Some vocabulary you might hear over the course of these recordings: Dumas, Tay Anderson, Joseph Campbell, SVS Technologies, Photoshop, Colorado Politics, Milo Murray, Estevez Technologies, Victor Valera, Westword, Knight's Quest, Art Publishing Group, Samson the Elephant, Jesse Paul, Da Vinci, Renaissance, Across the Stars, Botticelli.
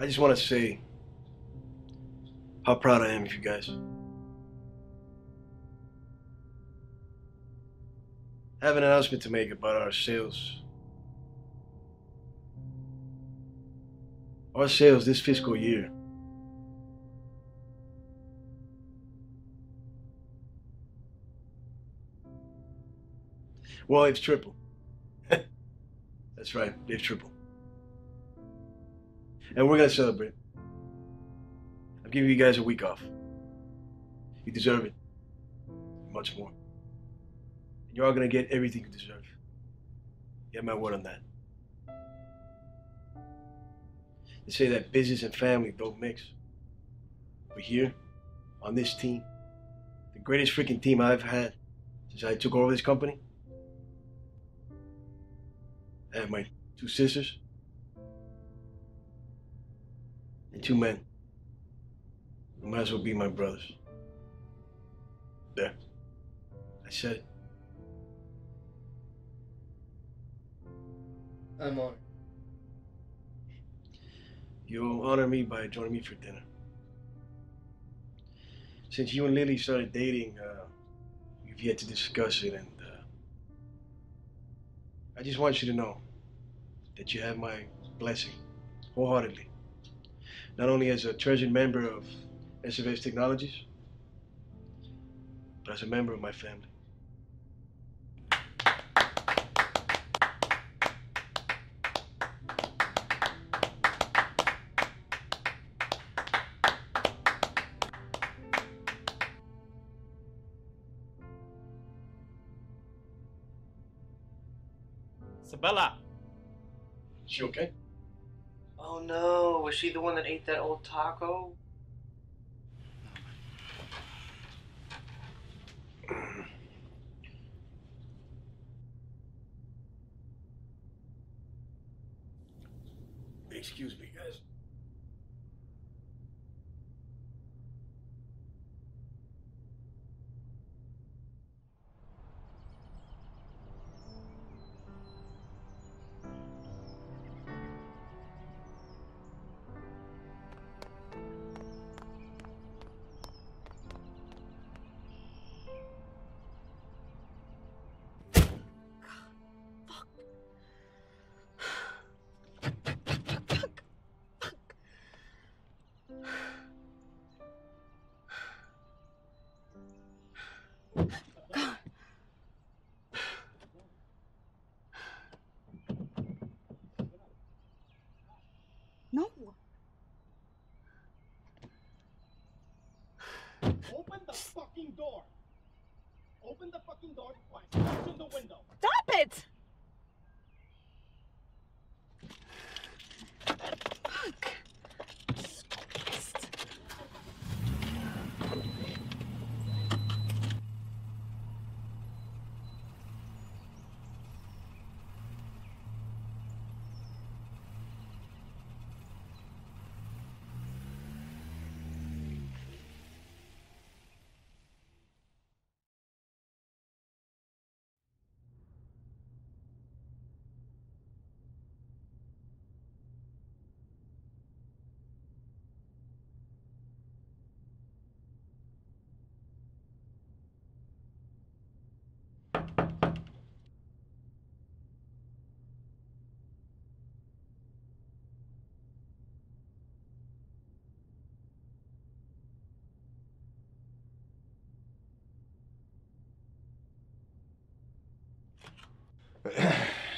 I just want to say how proud I am of you guys. I have an announcement to make about our sales. Our sales this fiscal year well, they've tripled. That's right, they've tripled. And we're gonna celebrate. I'm giving you guys a week off. You deserve it. Much more. And you're all gonna get everything you deserve. You have my word on that. They say that business and family don't mix. But here, on this team, the greatest freaking team I've had since I took over this company, I have my two sisters and two men who might as well be my brothers. There. I said it. I'm honored. You'll honor me by joining me for dinner. Since you and Lily started dating, we've yet to discuss it, and I just want you to know that you have my blessing wholeheartedly, not only as a treasured member of SVS Technologies, but as a member of my family. Bella. She okay? Oh no, was she the one that ate that old taco? Excuse me, guys. Open the fucking door! Open the fucking door twice! Open the window! Stop it! Fuck! I'm so pissed.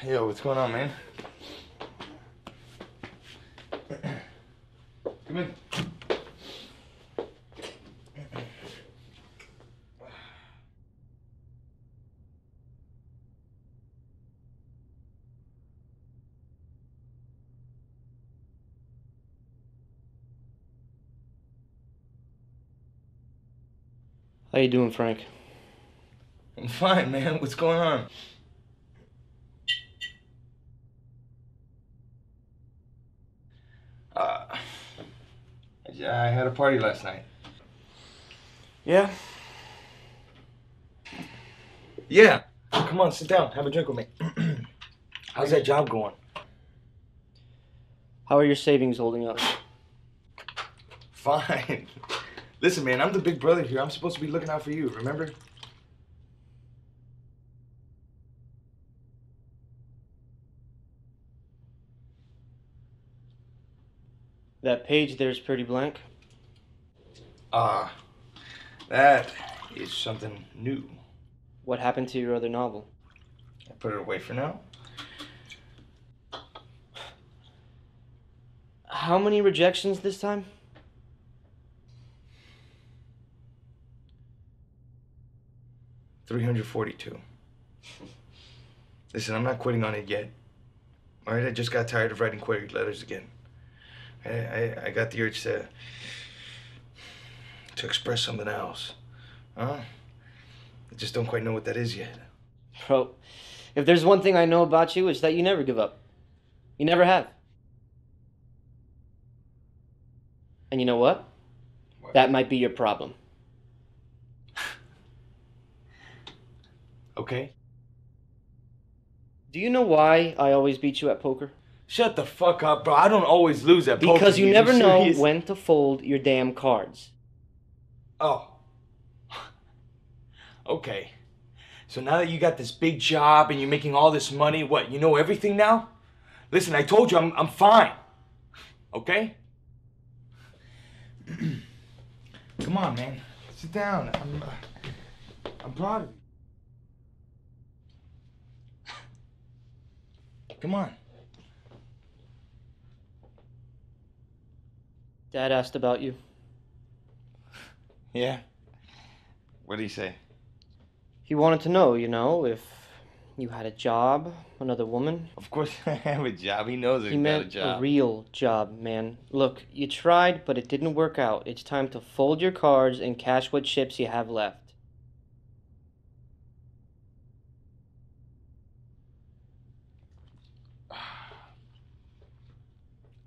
Yo, what's going on, man? Come in. How you doing, Frank? I'm fine, man. What's going on? I had a party last night. Yeah? Yeah. Come on, sit down. Have a drink with me. How's that job going? How are your savings holding up? Fine. Listen, man, I'm the big brother here. I'm supposed to be looking out for you, remember? That page there's pretty blank. Ah, that is something new. What happened to your other novel? I put it away for now. How many rejections this time? $342. Listen, I'm not quitting on it yet. All right, I just got tired of writing query letters again. I got the urge to express something else. Huh? I just don't quite know what that is yet. Bro, if there's one thing I know about you, it's that you never give up. You never have. And you know what? What? That might be your problem. Okay. Do you know why I always beat you at poker? Shut the fuck up, bro. I don't always lose at poker. Because you never know when to fold your damn cards. Oh. Okay. So now that you got this big job and you're making all this money, what, you know everything now? Listen, I told you I'm fine. Okay? Come on, man. Sit down. I'm proud of you. Come on. Dad asked about you. Yeah? What did he say? He wanted to know, you know, if you had a job, another woman. Of course I have a job. He knows I got a job. He meant a real job, man. Look, you tried, but it didn't work out. It's time to fold your cards and cash what chips you have left.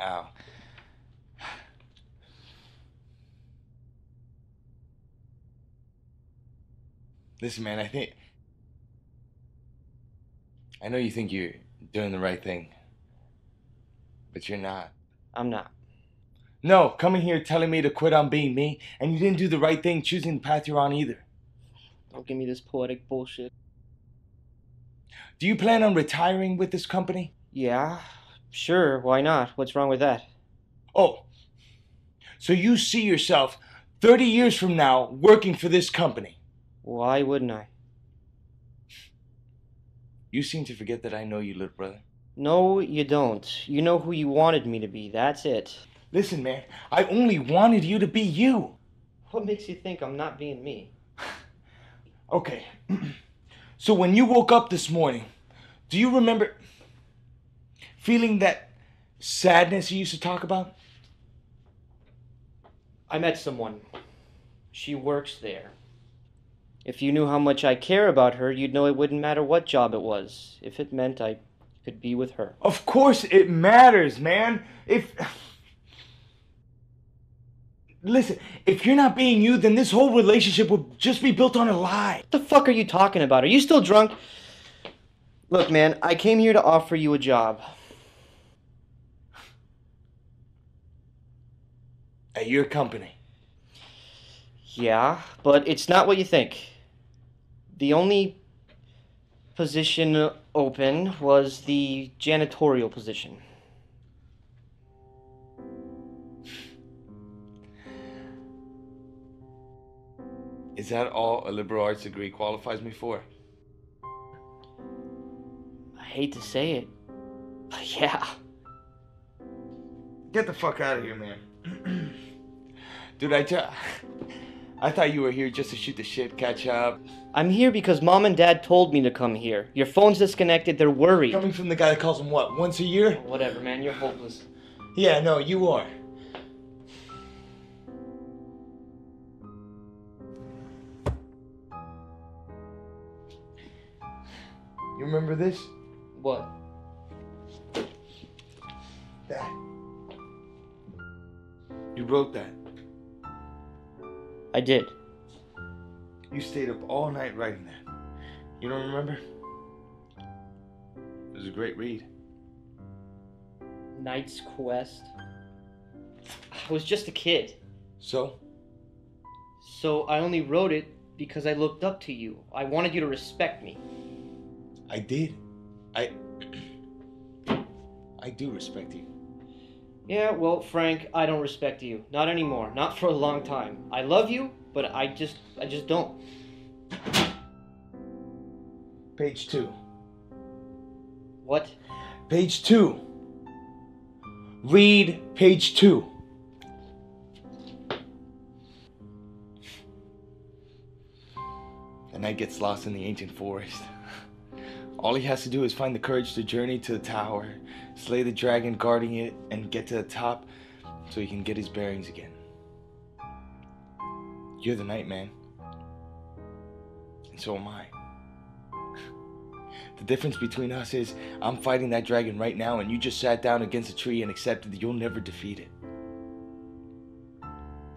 Ow. Listen, man, I know you think you're doing the right thing, but you're not. I'm not. No, coming here telling me to quit on being me, and you didn't do the right thing choosing the path you're on either. Don't give me this poetic bullshit. Do you plan on retiring with this company? Yeah, sure, why not? What's wrong with that? Oh, so you see yourself 30 years from now working for this company? Why wouldn't I? You seem to forget that I know you, little brother. No, you don't. You know who you wanted me to be, that's it. Listen, man, I only wanted you to be you. What makes you think I'm not being me? Okay. So when you woke up this morning, do you remember feeling that sadness you used to talk about? I met someone. She works there. If you knew how much I care about her, you'd know it wouldn't matter what job it was, if it meant I could be with her. Of course it matters, man. Listen, if you're not being you, then this whole relationship would just be built on a lie. What the fuck are you talking about? Are you still drunk? Look, man, I came here to offer you a job. At your company? Yeah, but it's not what you think. The only position open was the janitorial position. Is that all a liberal arts degree qualifies me for? I hate to say it, but yeah. Get the fuck out of here, man. Dude, I thought you were here just to shoot the shit, catch up. I'm here because Mom and Dad told me to come here. Your phone's disconnected, they're worried. Coming from the guy that calls them, what, once a year? Oh, whatever, man, you're hopeless. Yeah, no, you are. You remember this? What? That. You wrote that. I did. You stayed up all night writing that. You don't remember? It was a great read. Knight's Quest. I was just a kid. So? So I only wrote it because I looked up to you. I wanted you to respect me. I did. I do respect you. Yeah, well, Frank, I don't respect you. Not anymore. Not for a long time. I love you, but I just don't. Page 2. What? Page 2. Read page 2. The knight gets lost in the ancient forest. All he has to do is find the courage to journey to the tower, slay the dragon guarding it, and get to the top so he can get his bearings again. You're the knight, man. And so am I. The difference between us is I'm fighting that dragon right now and you just sat down against a tree and accepted that you'll never defeat it.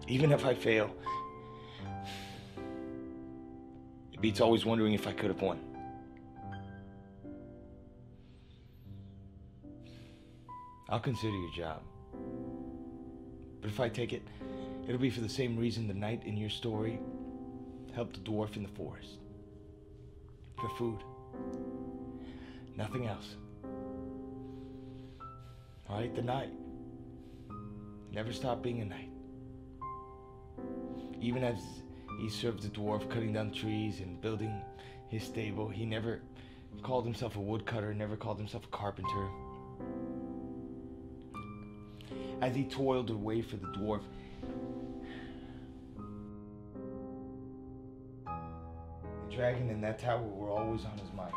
Even if I fail, it beats always wondering if I could have won. I'll consider your job. But if I take it, it'll be for the same reason the knight in your story helped the dwarf in the forest. For food. Nothing else. All right, the knight. Never stop being a knight. Even as he served the dwarf, cutting down trees and building his stable, he never called himself a woodcutter, never called himself a carpenter. As he toiled away for the dwarf, the dragon and that tower were always on his mind.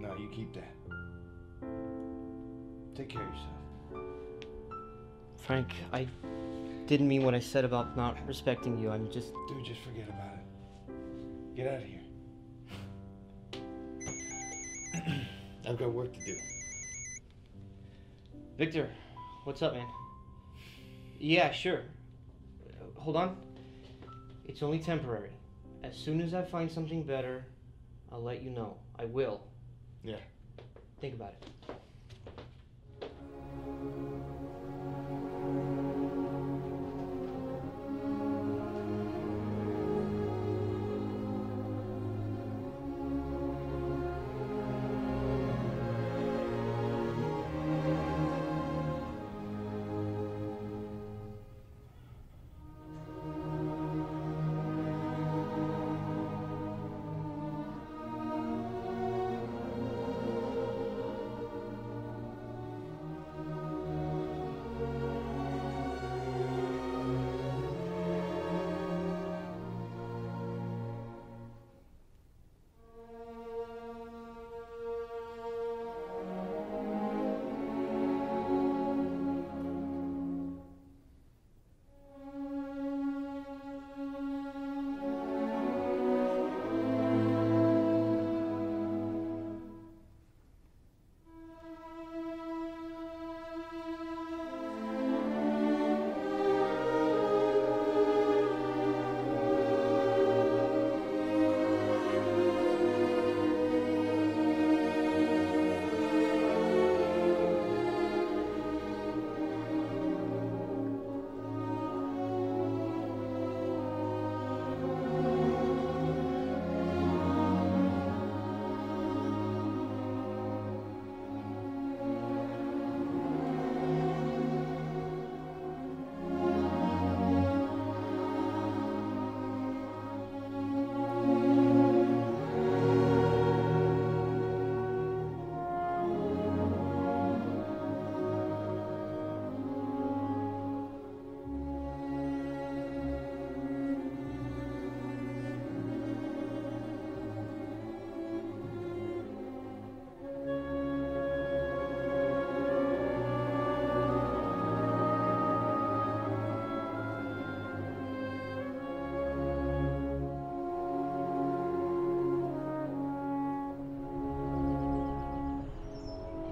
No, you keep that. Take care of yourself. Frank, I didn't mean what I said about not respecting you. I'm just... Dude, just forget about it. Get out of here. I've got work to do. Victor, what's up, man? Yeah, sure. Hold on. It's only temporary. As soon as I find something better, I'll let you know. I will. Yeah. Think about it.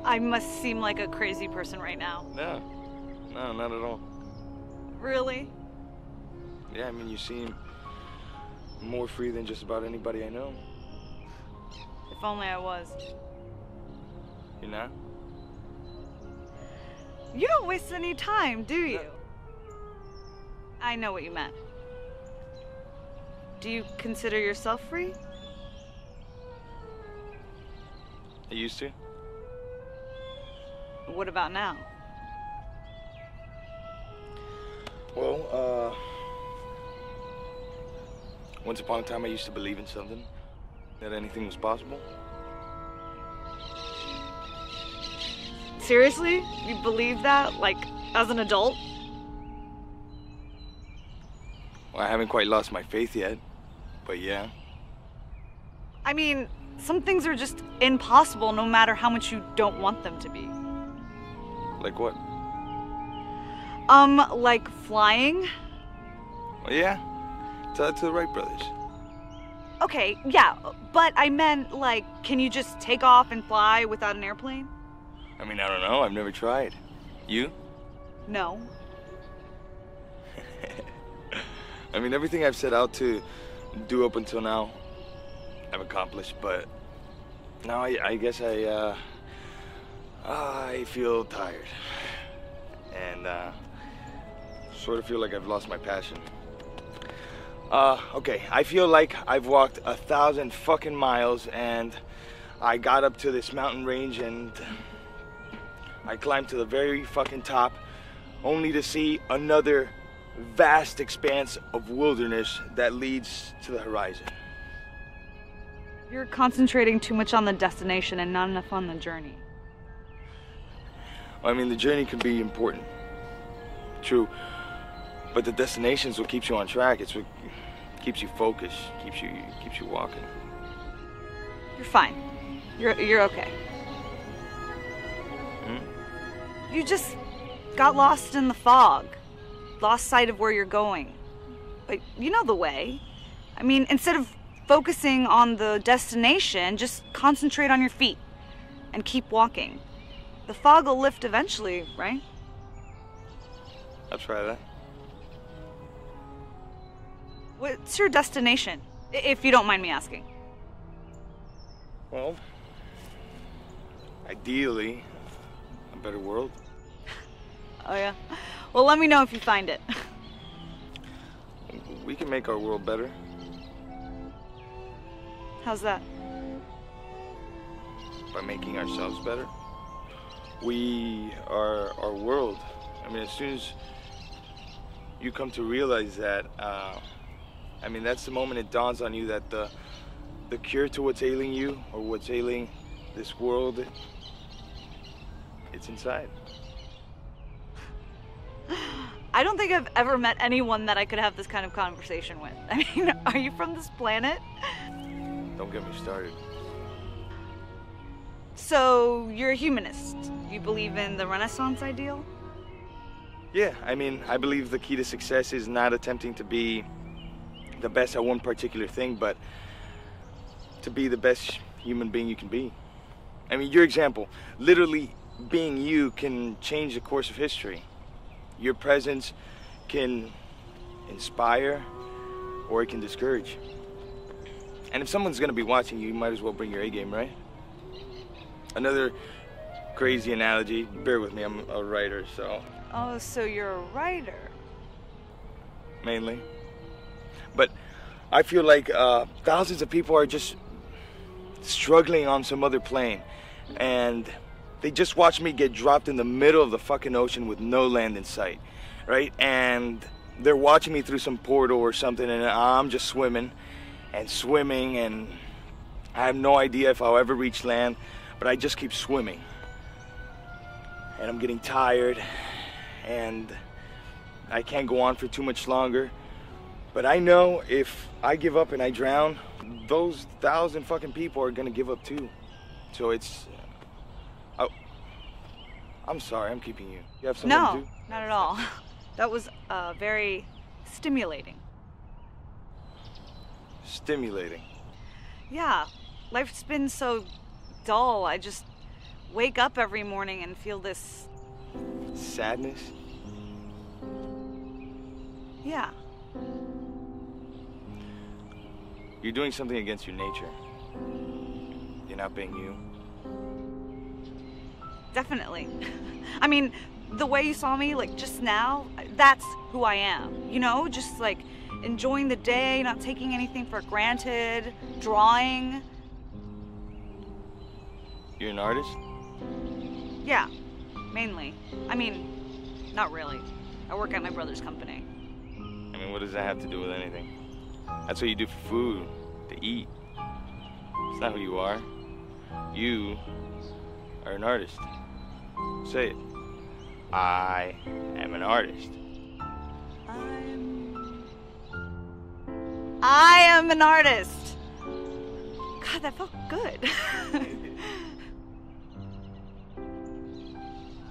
I must seem like a crazy person right now. No, not at all. Really? Yeah, I mean, you seem more free than just about anybody I know. If only I was. You're not? You don't waste any time, do you? I know what you meant. Do you consider yourself free? I used to. What about now? Well, once upon a time I used to believe in something, that anything was possible. Seriously? You believe that? Like, as an adult? Well, I haven't quite lost my faith yet, but yeah. I mean, some things are just impossible no matter how much you don't want them to be. Like what? Like flying? Well, yeah. Tell that to the Wright brothers. Okay, yeah, but I meant, like, can you just take off and fly without an airplane? I mean, I don't know. I've never tried. You? No. I mean, everything I've set out to do up until now, I've accomplished, but now I guess I feel tired. And, sort of feel like I've lost my passion. Okay, I feel like I've walked 1,000 fucking miles, and I got up to this mountain range, and I climbed to the very fucking top, only to see another vast expanse of wilderness that leads to the horizon. You're concentrating too much on the destination and not enough on the journey. I mean, the journey can be important, true, but the destination's what keeps you on track. It's what keeps you focused, keeps you walking. You're fine. You're okay. Hmm? You just got lost in the fog, lost sight of where you're going. But you know the way. I mean, instead of focusing on the destination, just concentrate on your feet and keep walking. The fog will lift eventually, right? I'll try that. What's your destination, if you don't mind me asking? Well, ideally, a better world. Oh, yeah? Well, let me know if you find it. We can make our world better. How's that? By making ourselves better. We are our world. I mean, as soon as you come to realize that, I mean, that's the moment it dawns on you that the cure to what's ailing you, or what's ailing this world, it's inside. I don't think I've ever met anyone that I could have this kind of conversation with. I mean, are you from this planet? Don't get me started. So, you're a humanist. You believe in the Renaissance ideal? Yeah, I mean, I believe the key to success is not attempting to be the best at one particular thing, but to be the best human being you can be. I mean, your example, literally being you can change the course of history. Your presence can inspire, or it can discourage. And if someone's gonna be watching you, you might as well bring your A game, right? Another crazy analogy, bear with me, I'm a writer, so. Oh, so you're a writer? Mainly. But I feel like thousands of people are just struggling on some other plane, and they just watched me get dropped in the middle of the fucking ocean with no land in sight, right? And they're watching me through some portal or something, and I'm just swimming, and I have no idea if I'll ever reach land. But I just keep swimming, and I'm getting tired, and I can't go on for too much longer. But I know if I give up and I drown, those 1,000 fucking people are gonna give up too. So it's, I'm sorry, I'm keeping you. You have something to do? No, not at all. That was very stimulating. Stimulating? Yeah, life's been so dull. I just wake up every morning and feel this sadness. Yeah. You're doing something against your nature. You're not being you. Definitely. I mean, the way you saw me, like just now, that's who I am, you know? Just like enjoying the day, not taking anything for granted, drawing. You're an artist? Yeah, mainly. I mean, not really. I work at my brother's company. I mean, what does that have to do with anything? That's what you do for food, to eat. It's not who you are. You are an artist. Say it. I am an artist. I am an artist. God, that felt good.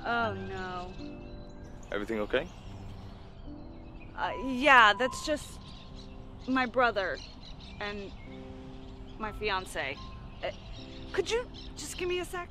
Oh no. Everything okay? Yeah, that's just my brother and my fiance. Could you just give me a sec?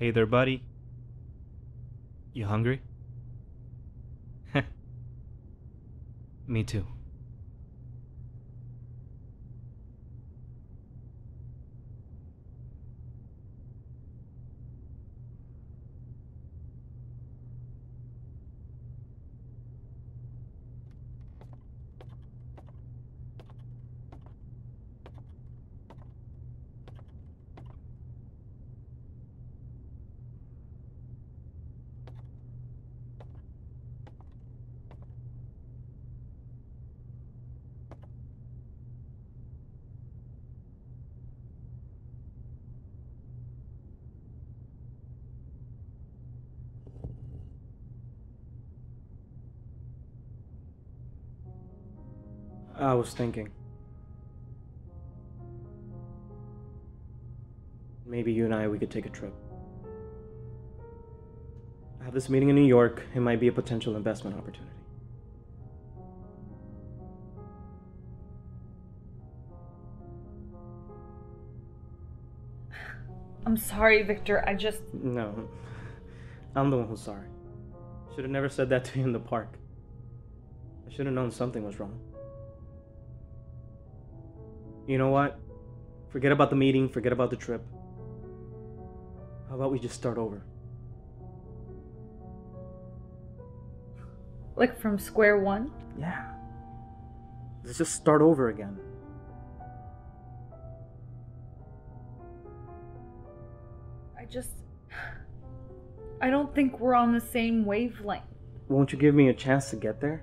Hey there, buddy. You hungry? Me too. I was thinking, Maybe you and I, we could take a trip. I have this meeting in New York. It might be a potential investment opportunity. I'm sorry, Victor. I just... No. I'm the one who's sorry. Should have never said that to you in the park. I should have known something was wrong. You know what? Forget about the meeting. Forget about the trip. How about we just start over? Like from square one? Yeah. Let's just start over again. I don't think we're on the same wavelength. Won't you give me a chance to get there?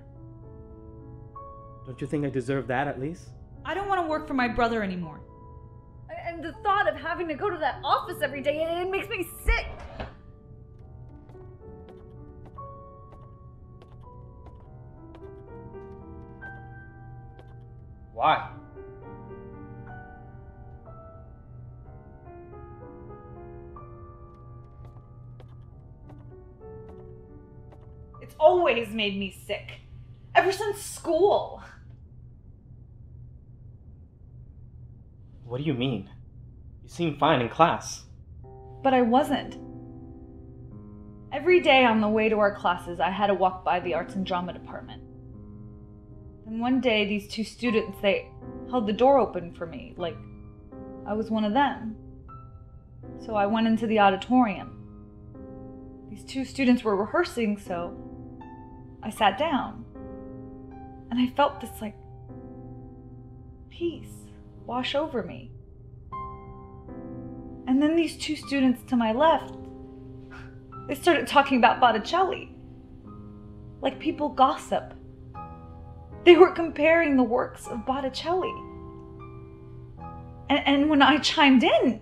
Don't you think I deserve that at least? I don't want to work for my brother anymore. And the thought of having to go to that office every day, it makes me sick. Why? It's always made me sick. Ever since school. What do you mean? You seemed fine in class. But I wasn't. Every day on the way to our classes, I had to walk by the arts and drama department. And one day, these two students, they held the door open for me, like I was one of them. So I went into the auditorium. These two students were rehearsing, so I sat down. And I felt this, like, peace wash over me. And then these two students to my left, they started talking about Botticelli. Like people gossip. They were comparing the works of Botticelli. And when I chimed in,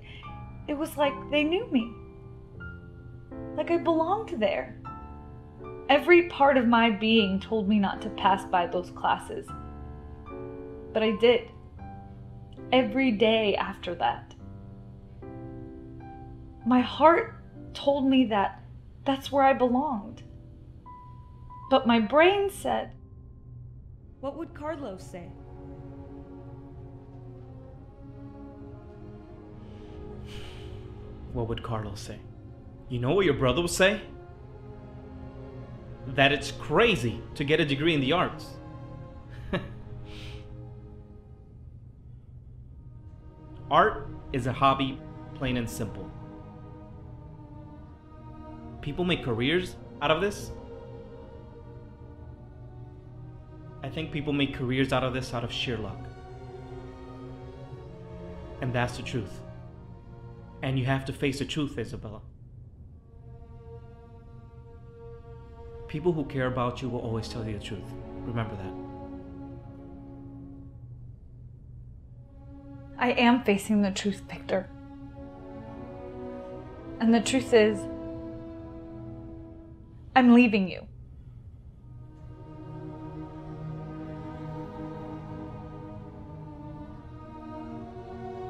it was like they knew me. Like I belonged there. Every part of my being told me not to pass by those classes. But I did. Every day after that. My heart told me that that's where I belonged. But my brain said... What would Carlos say? What would Carlos say? You know what your brother would say? That it's crazy to get a degree in the arts. Art is a hobby, plain and simple. People make careers out of this. I think people make careers out of this out of sheer luck. And that's the truth. And you have to face the truth, Isabella. People who care about you will always tell you the truth. Remember that. I am facing the truth, Victor. And the truth is, I'm leaving you.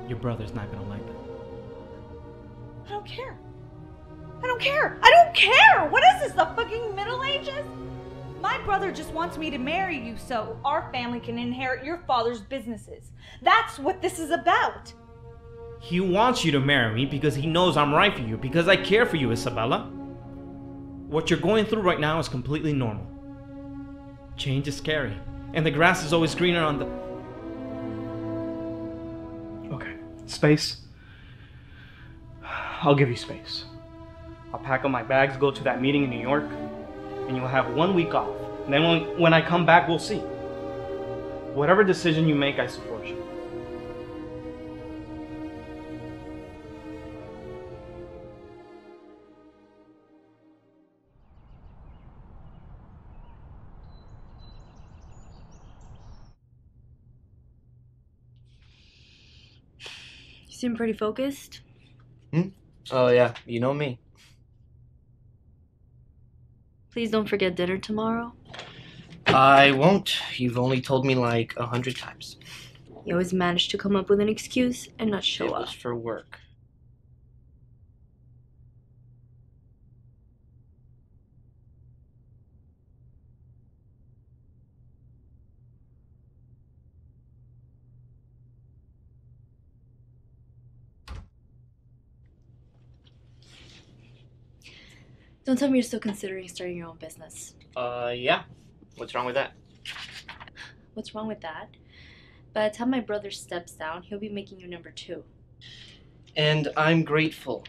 Your brother's not gonna like that. I don't care. I don't care. I don't care! What is this, the fucking Middle Ages? My brother just wants me to marry you so our family can inherit your father's businesses. That's what this is about. He wants you to marry me because he knows I'm right for you, because I care for you, Isabella. What you're going through right now is completely normal. Change is scary, and the grass is always greener on the... Okay, space. I'll give you space. I'll pack up my bags, go to that meeting in New York. And you'll have 1 week off. And then when I come back, we'll see. Whatever decision you make, I support you. You seem pretty focused. Oh yeah, you know me. Please don't forget dinner tomorrow. I won't. You've only told me like 100 times. You always manage to come up with an excuse and not show up. It was for work. Don't tell me you're still considering starting your own business. Yeah. What's wrong with that? What's wrong with that? By the time my brother steps down, he'll be making you #2. And I'm grateful.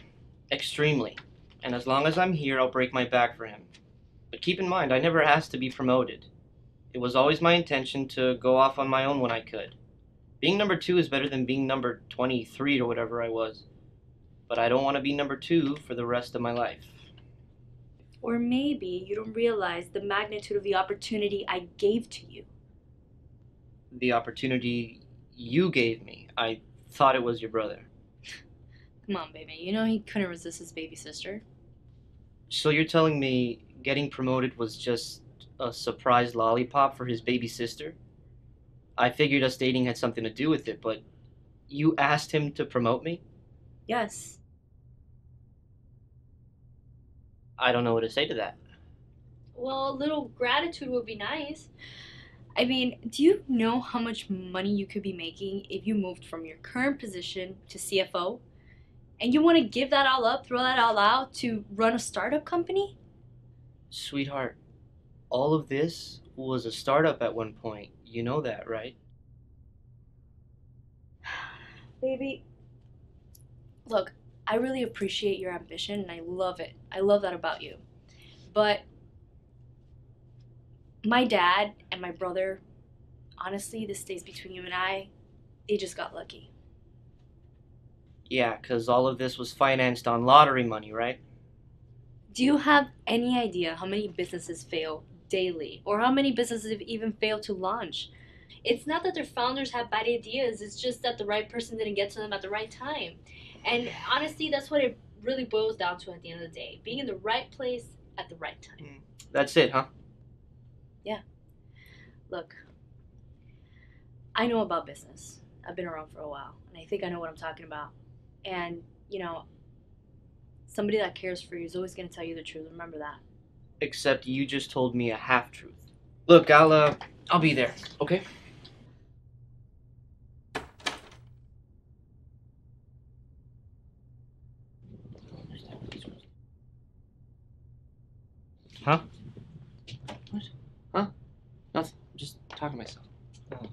Extremely. And as long as I'm here, I'll break my back for him. But keep in mind, I never asked to be promoted. It was always my intention to go off on my own when I could. Being #2 is better than being #23 or whatever I was. But I don't want to be #2 for the rest of my life. Or maybe you don't realize the magnitude of the opportunity I gave to you. The opportunity you gave me. I thought it was your brother. Come on, baby. You know he couldn't resist his baby sister. So you're telling me getting promoted was just a surprise lollipop for his baby sister? I figured us dating had something to do with it, but you asked him to promote me? Yes. I don't know what to say to that. Well, a little gratitude would be nice. I mean, do you know how much money you could be making if you moved from your current position to CFO? And you want to give that all up, throw that all out to run a startup company? Sweetheart, all of this was a startup at one point. You know that, right? Baby, look, I really appreciate your ambition and I love it. I love that about you. But my dad and my brother, honestly, this stays between you and I. They just got lucky. Yeah, because all of this was financed on lottery money, right? Do you have any idea how many businesses fail daily? Or how many businesses have even failed to launch? It's not that their founders have bad ideas, it's just that the right person didn't get to them at the right time. And honestly, that's what it really boils down to at the end of the day. Being in the right place at the right time. That's it, huh? Yeah. Look, I know about business. I've been around for a while, and I think I know what I'm talking about. And, you know, somebody that cares for you is always going to tell you the truth. Remember that. Except you just told me a half-truth. Look, I'll be there, okay? Huh? What? Huh? Nothing. I'm just talking to myself. Oh.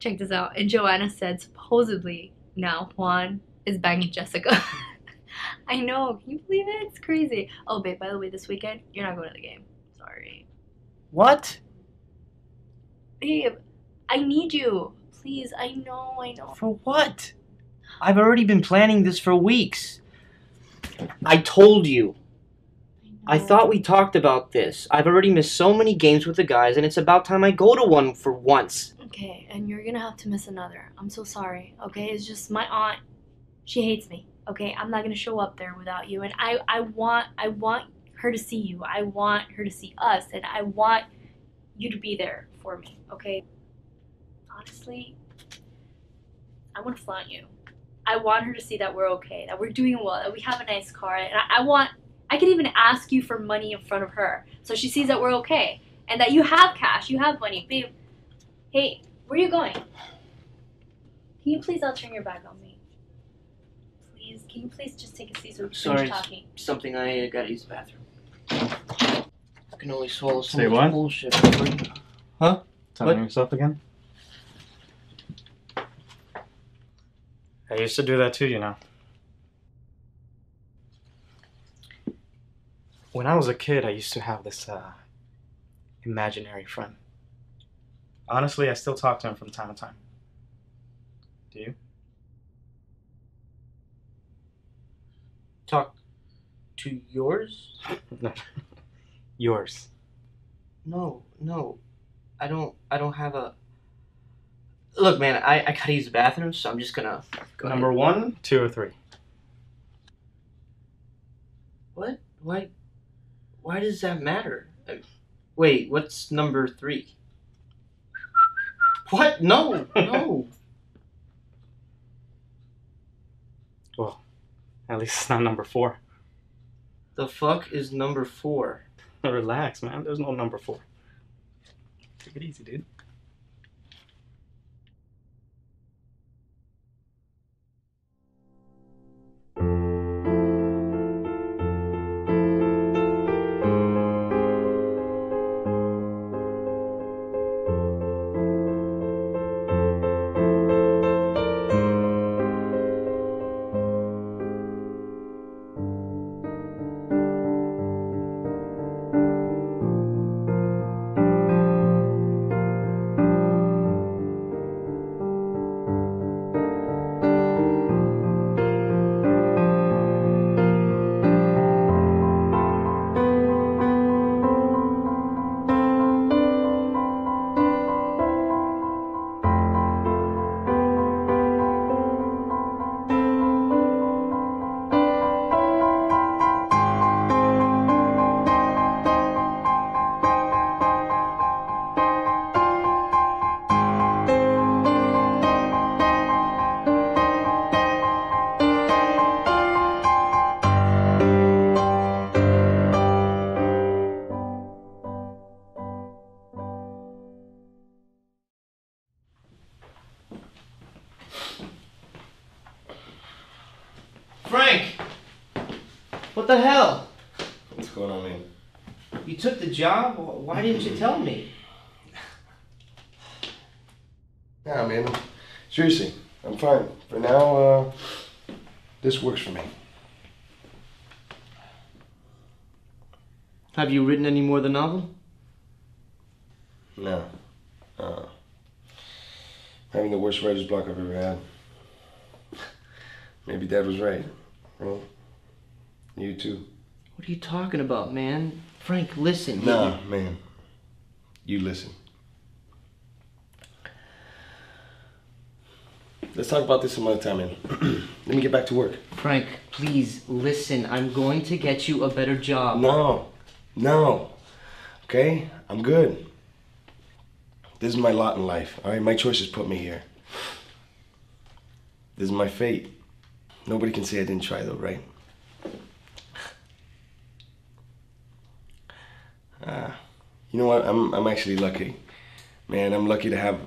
Check this out. And Joanna said supposedly now Juan is banging Jessica. I know. Can you believe it? It's crazy. Oh, babe, by the way, this weekend, you're not going to the game. Sorry. What? Babe, I need you. Please, I know, I know. For what? I've already been planning this for weeks. I told you. I thought we talked about this. I've already missed so many games with the guys, and it's about time I go to one for once. Okay, and you're gonna have to miss another. I'm so sorry, okay? It's just my aunt, she hates me, okay? I'm not gonna show up there without you, and I want her to see you. I want her to see us, and I want you to be there for me, okay? Honestly, I wanna flaunt you. I want her to see that we're okay, that we're doing well, that we have a nice car, and I could even ask you for money in front of her so she sees that we're okay and that you have cash, you have money. Babe, hey, where are you going? Can you please not turn your back on me? Please, Can you please just take a seat so we can finish talking? Something I gotta use the bathroom. I can only swallow so much bullshit. Huh? Telling yourself again? I used to do that too, you know. When I was a kid, I used to have this imaginary friend. Honestly, I still talk to him from time to time. Do you? Talk to yours? Yours. No. I don't have a... Look, man, I gotta use the bathroom, so I'm just gonna go Number ahead. 1, 2, or 3. What? Why does that matter? Wait, what's number 3? What? No. Well, at least it's not number 4. The fuck is number 4? Relax, man. There's no number 4. Take it easy, dude. What the hell? What's going on, man? You took the job? Why didn't you tell me? Nah, man. Seriously, I'm fine. For now, this works for me. Have you written any more of the novel? No. Having the worst writer's block I've ever had. Maybe Dad was right. Well, you too. What are you talking about, man? Frank, listen. Nah, man. You listen. Let's talk about this some other time, man. Let me get back to work. Frank, please listen. I'm going to get you a better job. No. Okay? I'm good. This is my lot in life, all right? My choices put me here. This is my fate. Nobody can say I didn't try, though, right? You know what? I'm actually lucky, man. I'm lucky to have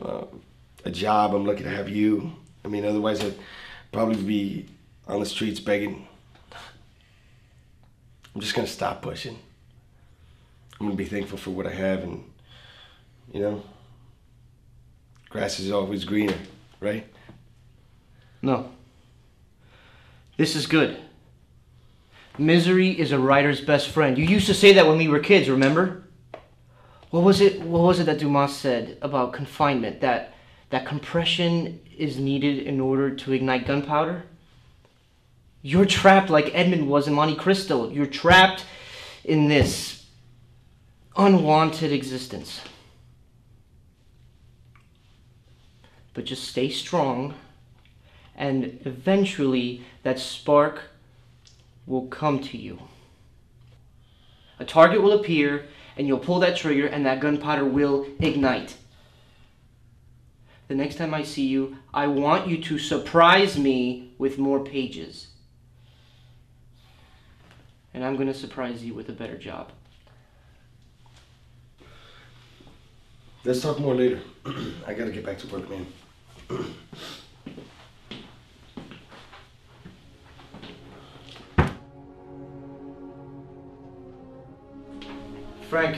a job. I'm lucky to have you. I mean, otherwise I'd probably be on the streets begging. I'm just gonna stop pushing. I'm gonna be thankful for what I have, and you know, grass is always greener, right? No. This is good. Misery is a writer's best friend. You used to say that when we were kids, remember? What was it that Dumas said about confinement? That compression is needed in order to ignite gunpowder? You're trapped like Edmund was in Monte Cristo. You're trapped in this unwanted existence. But just stay strong, and eventually that spark will come to you. A target will appear, and you'll pull that trigger, and that gunpowder will ignite. The next time I see you, I want you to surprise me with more pages. And I'm going to surprise you with a better job. Let's talk more later. I got to get back to work, man. Frank.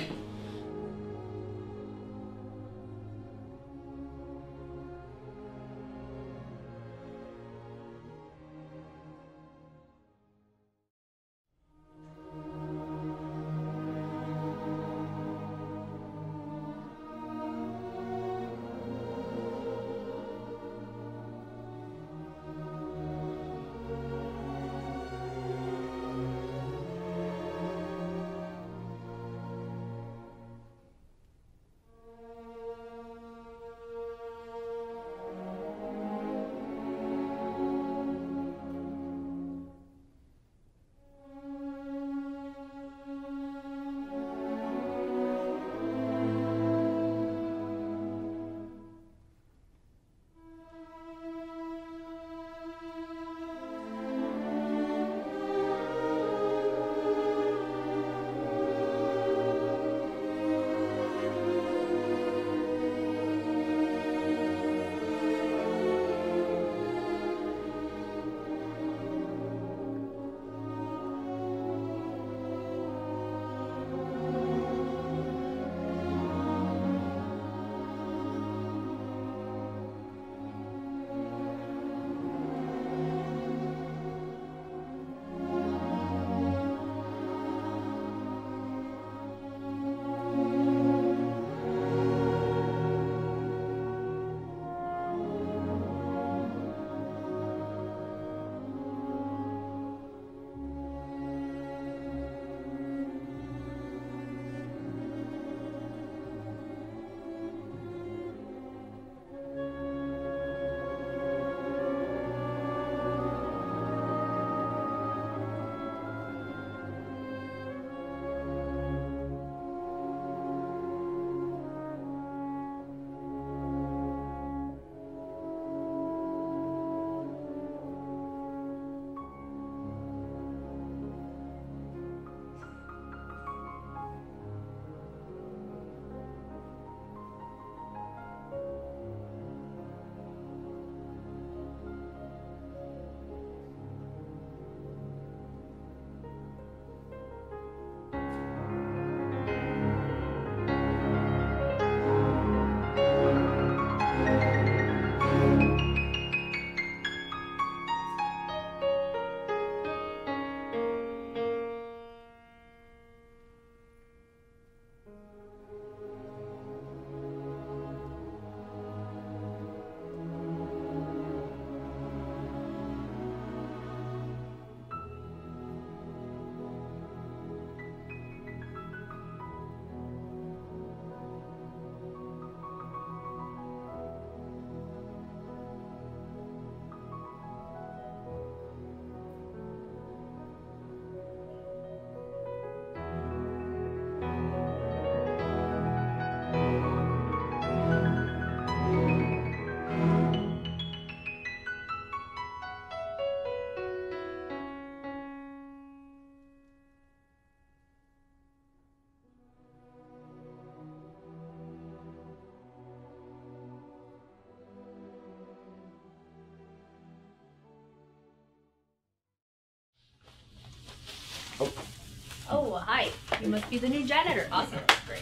Oh, hi. You must be the new janitor. Awesome. Great.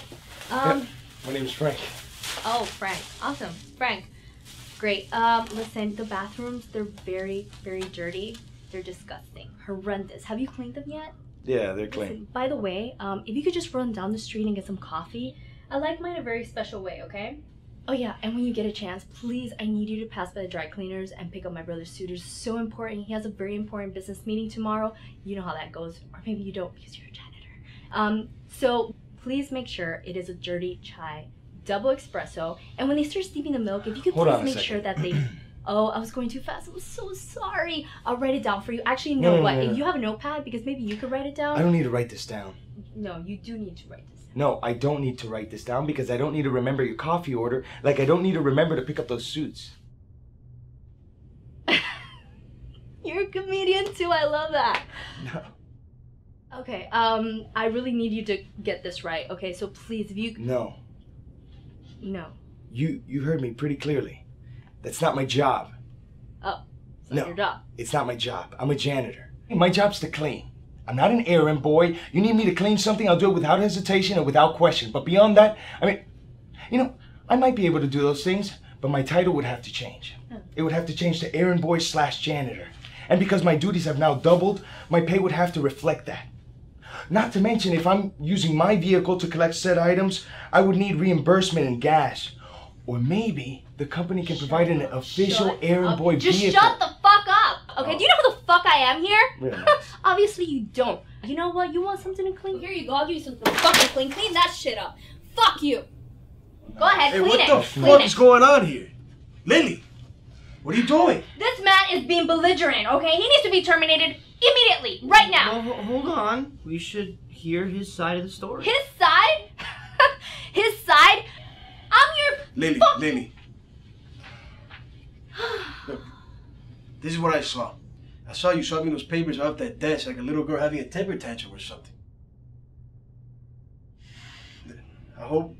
My name's Frank. Oh, Frank. Awesome. Frank. Great. Listen, the bathrooms, they're very, very dirty. They're disgusting. Horrendous. Have you cleaned them yet? Yeah, they're clean. Listen, by the way, if you could just run down the street and get some coffee. I like mine a very special way, okay? Oh, yeah. And when you get a chance, please, I need you to pass by the dry cleaners and pick up my brother's suit. It's so important. He has a very important business meeting tomorrow. You know how that goes. Or maybe you don't because you're a janitor. So please make sure it is a dirty chai, double espresso. And when they start steeping the milk, if you could please make sure that they... Oh, I was going too fast. I'm so sorry. I'll write it down for you. Actually, you know what? No, no, no. You have a notepad because maybe you could write it down. I don't need to write this down. No, you do need to write this down. No, I don't need to write this down because I don't need to remember your coffee order. Like, I don't need to remember to pick up those suits. You're a comedian too. I love that. No. Okay, I really need you to get this right. Okay, so please, if you... No. No. You heard me pretty clearly. That's not my job. Oh, it's not your job. It's not my job. I'm a janitor. My job's to clean. I'm not an errand boy. You need me to clean something, I'll do it without hesitation and without question. But beyond that, I mean, you know, I might be able to do those things, but my title would have to change. It would have to change to errand boy slash janitor. And because my duties have now doubled, my pay would have to reflect that. Not to mention, if I'm using my vehicle to collect said items, I would need reimbursement and gas. Or maybe the company can provide an official errand boy vehicle. Just shut the fuck up! Okay, do you know who the fuck I am here? Really? Obviously you don't. You know what? You want something to clean? Here you go, I'll give you something to fucking clean. Clean that shit up. Fuck you! Go ahead, clean it. Hey, what the fuck is going on here? Lily, what are you doing? This man is being belligerent, okay? He needs to be terminated immediately, right now. Well, hold on. We should hear his side of the story. His side? His side? Lily. Look, this is what I saw. I saw you shoving those papers off that desk like a little girl having a temper tantrum or something. I hope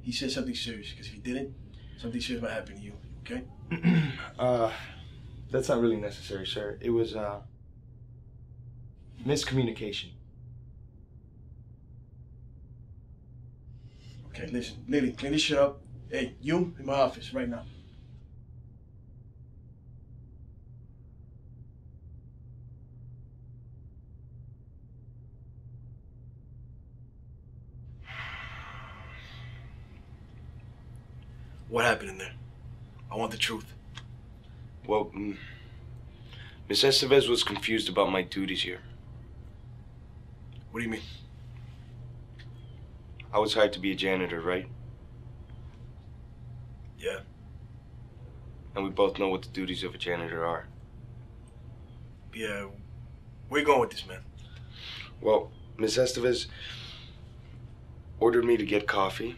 he said something serious, because if he didn't, something serious might happen to you, okay? That's not really necessary, sir. It was, miscommunication. Okay, listen, Lily, clean this shit up. Hey, you in my office right now. What happened in there? I want the truth. Well, Miss Estevez was confused about my duties here. What do you mean? I was hired to be a janitor, right? Yeah. And we both know what the duties of a janitor are. Yeah, where you going with this, man? Well, Miss Estevez ordered me to get coffee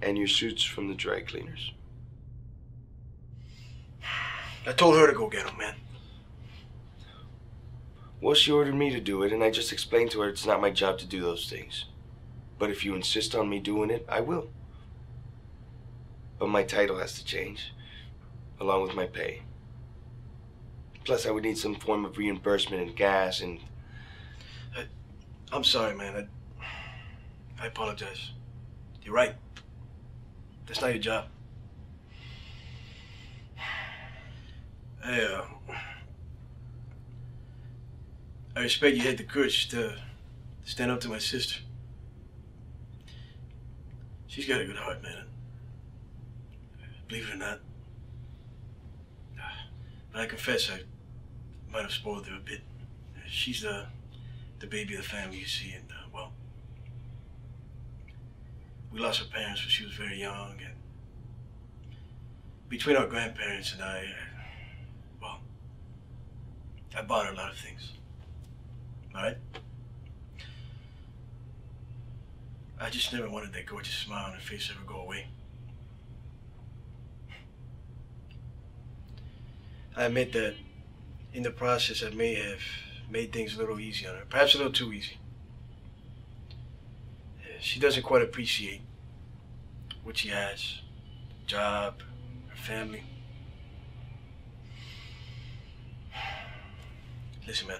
and your suits from the dry cleaners. I told her to go get them, man. Well, she ordered me to do it, and I just explained to her it's not my job to do those things. But if you insist on me doing it, I will. But my title has to change, along with my pay. Plus, I would need some form of reimbursement and gas and... I'm sorry, man. I apologize. You're right. That's not your job. I respect you had the courage to stand up to my sister. She's got a good heart, man. Believe it or not. But I confess, I might have spoiled her a bit. She's the baby of the family, you see, and well, we lost her parents when she was very young, and between our grandparents and I, well, I bought her a lot of things. All right? I just never wanted that gorgeous smile on her face ever go away. I admit that in the process I may have made things a little easy on her, perhaps a little too easy. She doesn't quite appreciate what she has, her job, her family. Listen, man.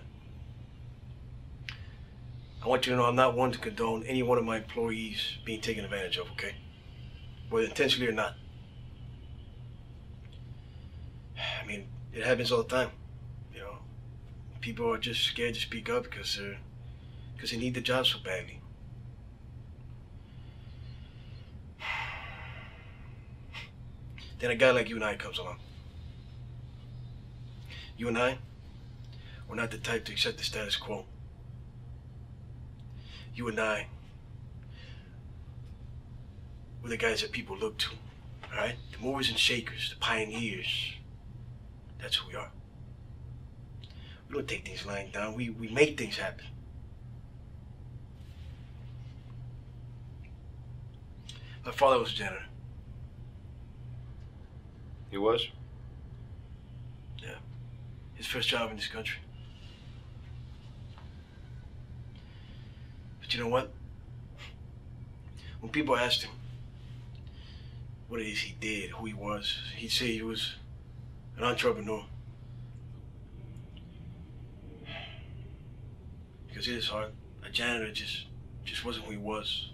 I want you to know I'm not one to condone any one of my employees being taken advantage of, okay? Whether intentionally or not. I mean, it happens all the time, you know? People are just scared to speak up because they need the job so badly. Then a guy like you and I comes along. You and I, we're not the type to accept the status quo. You and I, we're the guys that people look to, all right? The movers and shakers, the pioneers. That's who we are. We don't take things lying down. We make things happen. My father was a janitor. He was? Yeah. His first job in this country. You know what? When people asked him what it is he did, who he was, he'd say he was an entrepreneur. Because because it is hard. A janitor just wasn't who he was.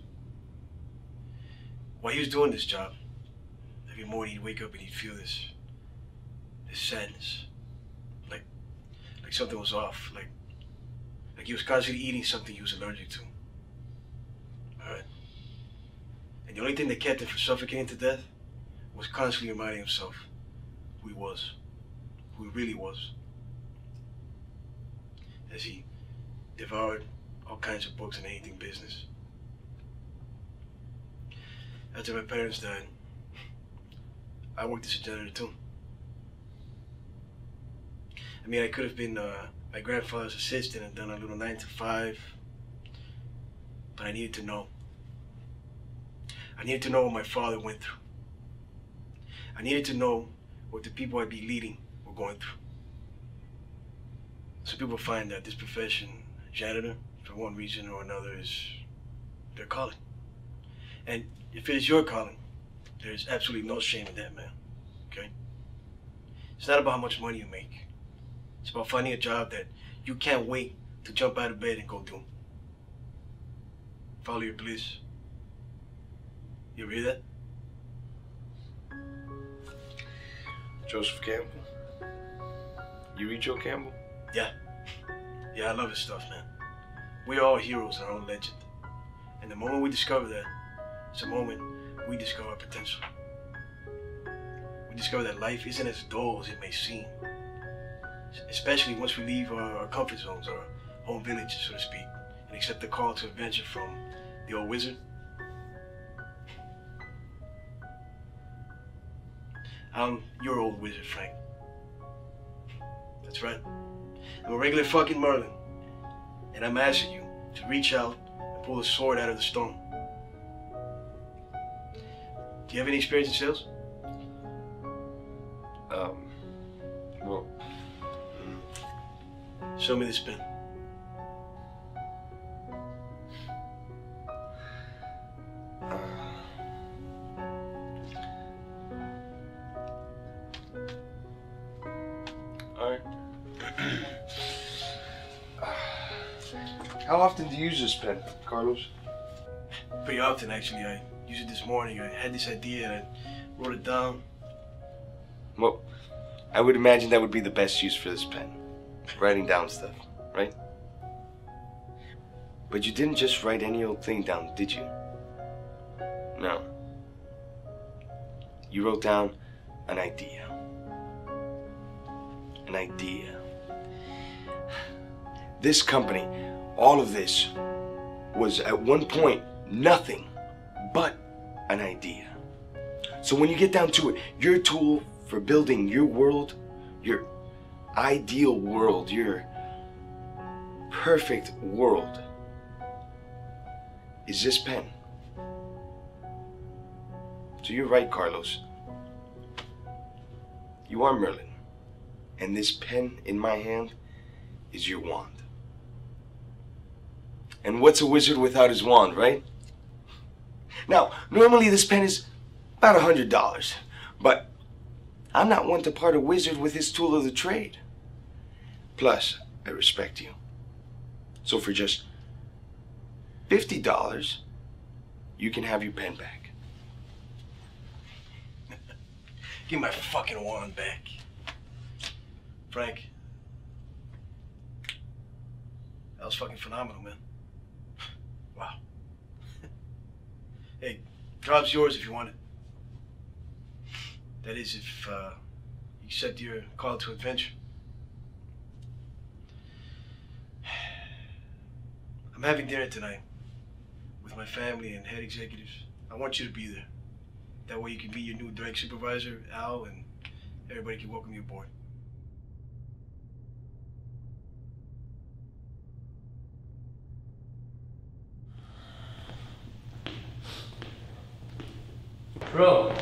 While he was doing this job, every morning he'd wake up and he'd feel this sadness, like something was off, like he was constantly eating something he was allergic to. All right. And the only thing that kept him from suffocating to death was constantly reminding himself who he was, who he really was. As he devoured all kinds of books and anything business. After my parents died, I worked as a janitor too. I mean, I could have been my grandfather's assistant and done a little 9-to-5, but I needed to know. I needed to know what my father went through. I needed to know what the people I'd be leading were going through. So people find that this profession, janitor, for one reason or another, is their calling. And if it is your calling, there is absolutely no shame in that, man, okay? It's not about how much money you make. It's about finding a job that you can't wait to jump out of bed and go do. Follow your bliss. You ever hear that? Joseph Campbell? You read Joe Campbell? Yeah. Yeah, I love his stuff, man. We're all heroes in our own legend. And the moment we discover that, it's the moment we discover our potential. We discover that life isn't as dull as it may seem. Especially once we leave our comfort zones, our home village, so to speak, and accept the call to adventure from the old wizard. I'm your old wizard, Frank. That's right. I'm a regular fucking Merlin, and I'm asking you to reach out and pull a sword out of the stone. Do you have any experience in sales? Well... Show me this pen. How often do you use this pen, Carlos? Pretty often, actually. I used it this morning. I had this idea and I wrote it down. Well, I would imagine that would be the best use for this pen. Writing down stuff, right? But you didn't just write any old thing down, did you? No. You wrote down an idea. An idea. This company, all of this was at one point nothing but an idea. So when you get down to it, your tool for building your world, your ideal world, your perfect world, is this pen. So you're right, Carlos. You are Merlin, and this pen in my hand is your wand. And what's a wizard without his wand, right? Now, normally this pen is about $100, but I'm not one to part a wizard with his tool of the trade. Plus, I respect you. So for just $50, you can have your pen back. Give my fucking wand back. Frank, that was fucking phenomenal, man. Wow. Hey, drop's yours if you want it. That is, if you accept your call to adventure. I'm having dinner tonight with my family and head executives. I want you to be there. That way you can meet your new direct supervisor, Al, and everybody can welcome you aboard. Bro.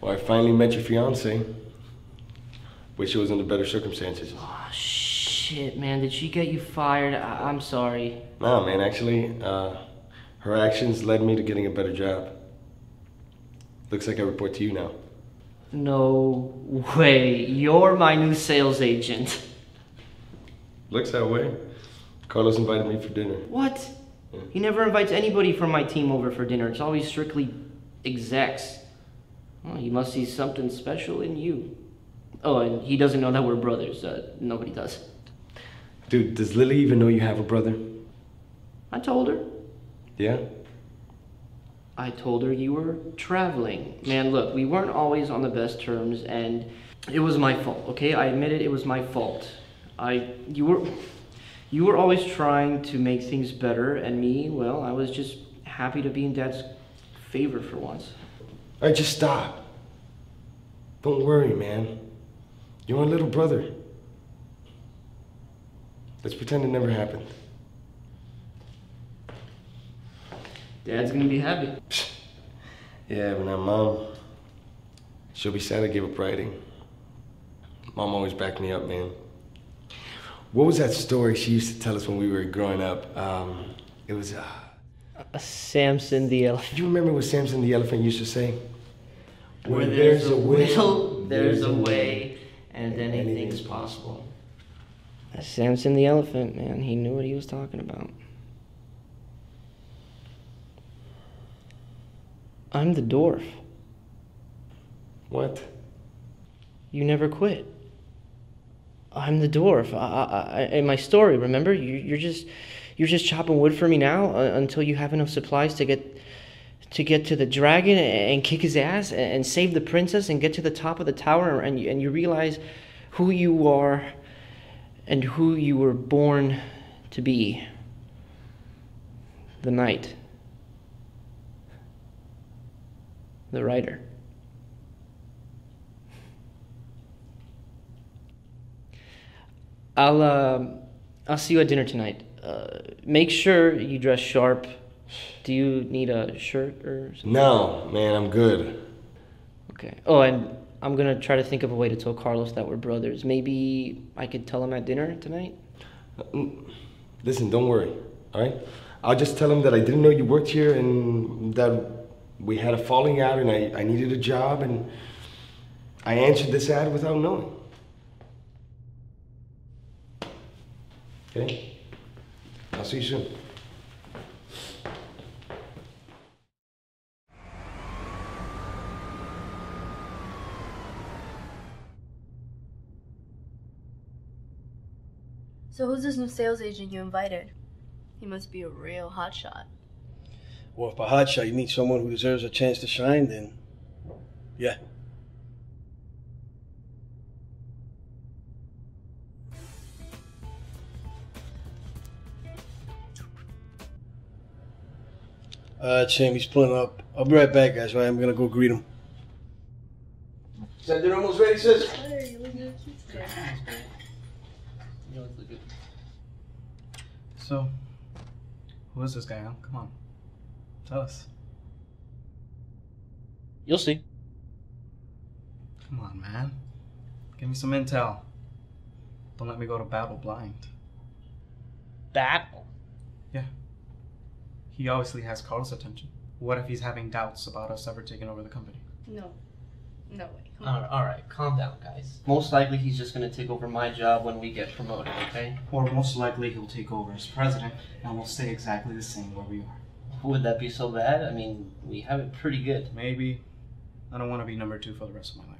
Well, I finally met your fiance. Wish it was under better circumstances. Oh, shit, man. Did she get you fired? I'm sorry. Nah, man. Actually, her actions led me to getting a better job. Looks like I report to you now. No way. You're my new sales agent. Looks that way. Carlos invited me for dinner. What? Yeah. He never invites anybody from my team over for dinner. It's always strictly execs. Well, he must see something special in you. Oh, and he doesn't know that we're brothers. Nobody does. Dude, does Lily even know you have a brother? I told her. Yeah? I told her you were traveling. Man, look, we weren't always on the best terms, and it was my fault, okay? I admit it, it was my fault. You were always trying to make things better, and me, well, I was just happy to be in Dad's favor for once. All right, just stop. Don't worry, man. You're my little brother. Let's pretend it never happened. Dad's gonna be happy. Yeah, but now Mom, she'll be sad I gave up writing. Mom always backed me up, man. What was that story she used to tell us when we were growing up? It was Samson the Elephant. You remember what Samson the Elephant used to say? Where there's a will, there's a way, and anything's possible. That's Samson the Elephant, man. He knew what he was talking about. I'm the dwarf. What? You never quit. I'm the dwarf. In my story, remember? You're just chopping wood for me now until you have enough supplies to get to the dragon and kick his ass and save the princess and get to the top of the tower and you realize who you are and who you were born to be. The knight. The writer. I'll see you at dinner tonight. Make sure you dress sharp. Do you need a shirt or something? No, man, I'm good. Okay. Oh, and I'm going to try to think of a way to tell Carlos that we're brothers. Maybe I could tell him at dinner tonight? Listen, don't worry, all right? I'll just tell him that I didn't know you worked here and that we had a falling out and I needed a job and I answered this ad without knowing. Okay? I'll see you soon. So who's this new sales agent you invited? He must be a real hotshot. Well, if by hotshot you meet someone who deserves a chance to shine, then yeah. Sam, he's pulling up. I'll be right back, guys. Right? I'm gonna go greet him. Is that dinner almost ready, sis? So, who is this guy, huh? Come on, tell us. You'll see. Come on, man. Give me some intel. Don't let me go to battle blind. Battle? Yeah. He obviously has Carlos' attention. What if he's having doubts about us ever taking over the company? No. No way. Alright, calm down, guys. Most likely he's just gonna take over my job when we get promoted, okay? Or most likely he'll take over as president and we'll stay exactly the same where we are. Would that be so bad? I mean, we have it pretty good. Maybe. I don't want to be number two for the rest of my life.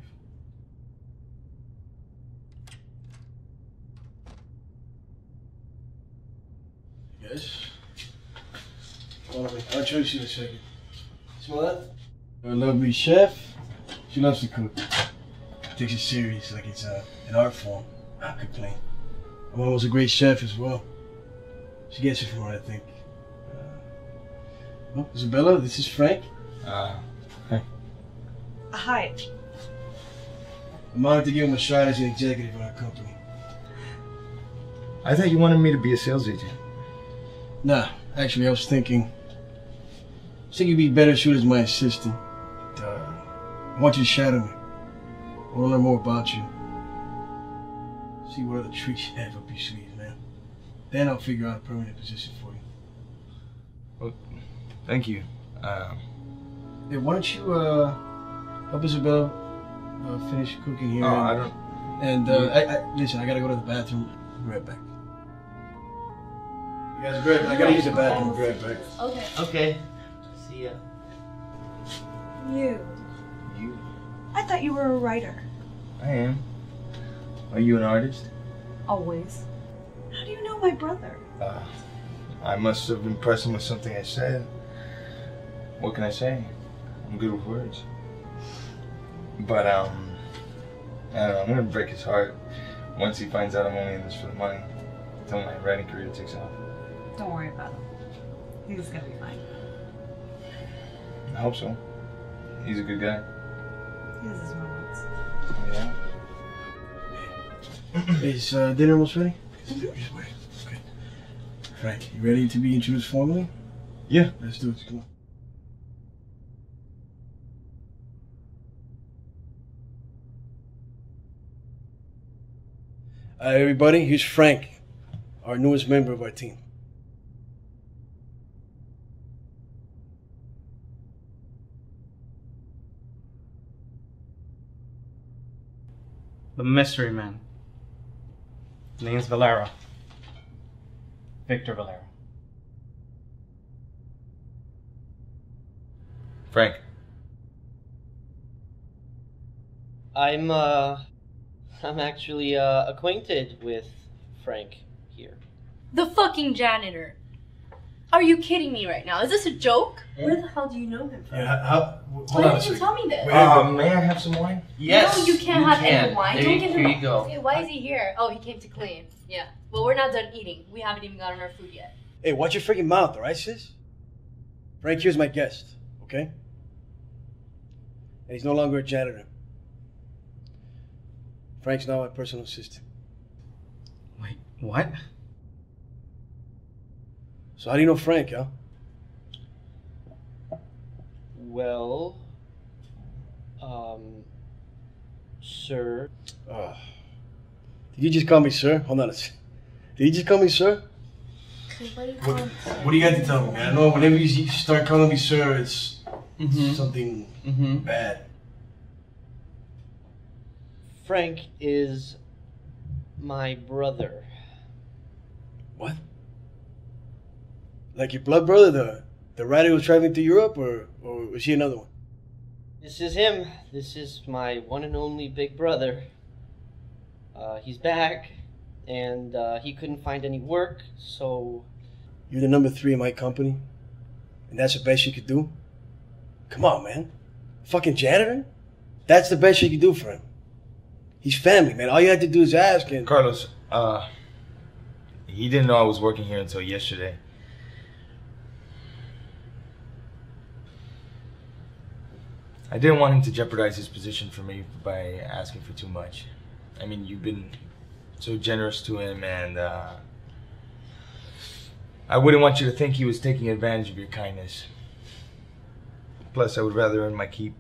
Yes? Hold on, I'll show you in a second. Smell that? You're a lovely chef. She loves to cook. Takes it serious, like it's an art form. I complain. My mom was a great chef as well. She gets it from her, I think. Well, Isabella, this is Frank. Hi. Hi. I'm honored to give him a shot as an executive in our company. I thought you wanted me to be a sales agent. Nah, actually, I was thinking you'd be better suited as my assistant. I want you to shadow me. I want to learn more about you. See what other tricks you have up your sleeve, man. Then I'll figure out a permanent position for you. Well, thank you. Hey, why don't you help Isabella finish cooking here? Oh, I don't. And listen, I gotta go to the bathroom. I'll be right back. You guys are great. I gotta use the bathroom. Great, right? Okay. Okay. See ya. You. I thought you were a writer. I am. Are you an artist? Always. How do you know my brother? I must have impressed him with something I said. What can I say? I'm good with words. But, I don't know, I'm gonna break his heart once he finds out I'm only in this for the money. Until my writing career takes off. Don't worry about him. He's gonna be fine. I hope so. He's a good guy. He has his moments. Yeah. Is dinner almost ready? Just wait. Okay. Frank, you ready to be introduced formally? Yeah. Let's do it. Come on. Hi, everybody. Here's Frank, our newest member of our team. The mystery man. Name's Valera. Victor Valera. Frank. I'm actually acquainted with Frank here. The fucking janitor. Are you kidding me right now? Is this a joke? Yeah. Where the hell do you know him from? Yeah, why didn't you tell me this? May I have some wine? Yes. No, you can't have any wine. There don't give him. Here you go. Hey, why is he here? Oh, he came to clean. Yeah. Well, we're not done eating. We haven't even gotten our food yet. Hey, watch your freaking mouth, all right, sis? Frank here's my guest, okay? And he's no longer a janitor. Frank's now my personal assistant. Wait, what? So how do you know Frank, huh? Well, sir. Did you just call me sir? Hold on a second. Did you just call me sir? What do you got to tell me, man? I know whenever you start calling me sir, it's something bad. Frank is my brother. What? Like your blood brother, the writer who's traveling to Europe, or was he another one? This is him. This is my one and only big brother. He's back, and he couldn't find any work, so... You're the number 3 in my company, and that's the best you could do? Come on, man. Fucking janitor? That's the best you could do for him. He's family, man. All you had to do is ask him. Carlos, he didn't know I was working here until yesterday. I didn't want him to jeopardize his position for me by asking for too much. I mean, you've been so generous to him, and I wouldn't want you to think he was taking advantage of your kindness. Plus, I would rather earn my keep.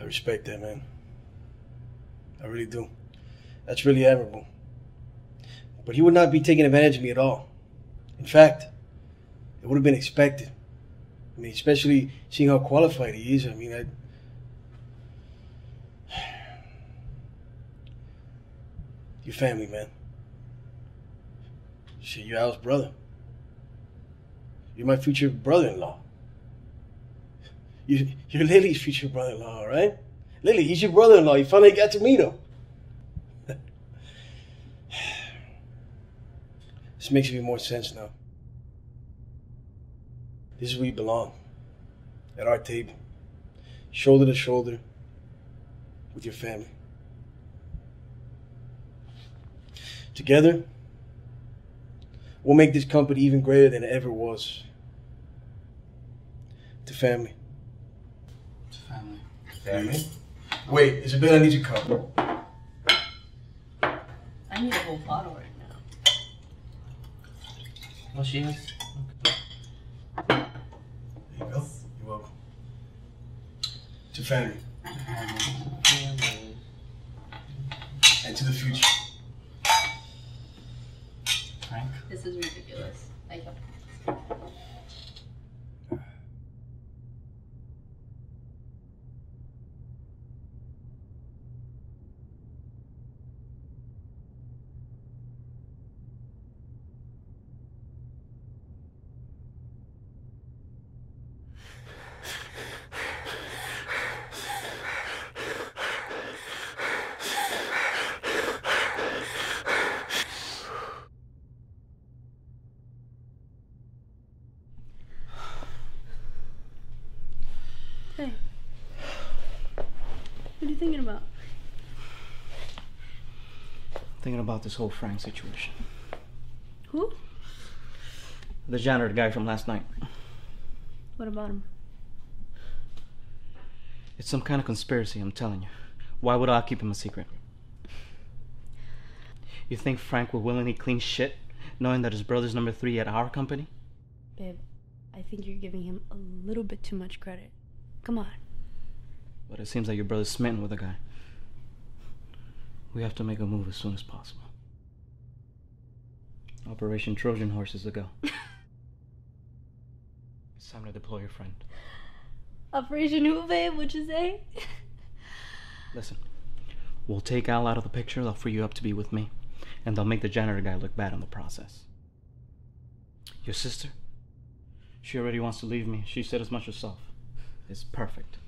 I respect that, man. I really do. That's really admirable. But he would not be taking advantage of me at all. In fact, it would have been expected. I mean, especially seeing how qualified he is. I mean, your family, man. Shit, you're Al's brother. You're my future brother-in-law. You're Lily's future brother-in-law, all right? Lily, he's your brother-in-law. You finally got to meet him. This makes even more sense now. This is where you belong, at our table, shoulder to shoulder with your family. Together, we'll make this company even greater than it ever was. To family. To family. Family? Wait, Isabel, I need your cup. I need a whole bottle right now. Well, she has. Okay. There you go. You're welcome. To family. And to the future. Frank? This is ridiculous. I can't. What are you thinking about? Thinking about this whole Frank situation. Who? The janitor guy from last night. What about him? It's some kind of conspiracy, I'm telling you. Why would I keep him a secret? You think Frank would willingly clean shit, knowing that his brother's number 3 at our company? Babe, I think you're giving him a little bit too much credit. Come on. But it seems like your brother's smitten with a guy. We have to make a move as soon as possible. Operation Trojan Horse is a go. It's time to deploy your friend. Operation who, babe? What'd you say? Listen, we'll take Al out of the picture, they'll free you up to be with me, and they'll make the janitor guy look bad in the process. Your sister? She already wants to leave me. She said as much herself. It's perfect.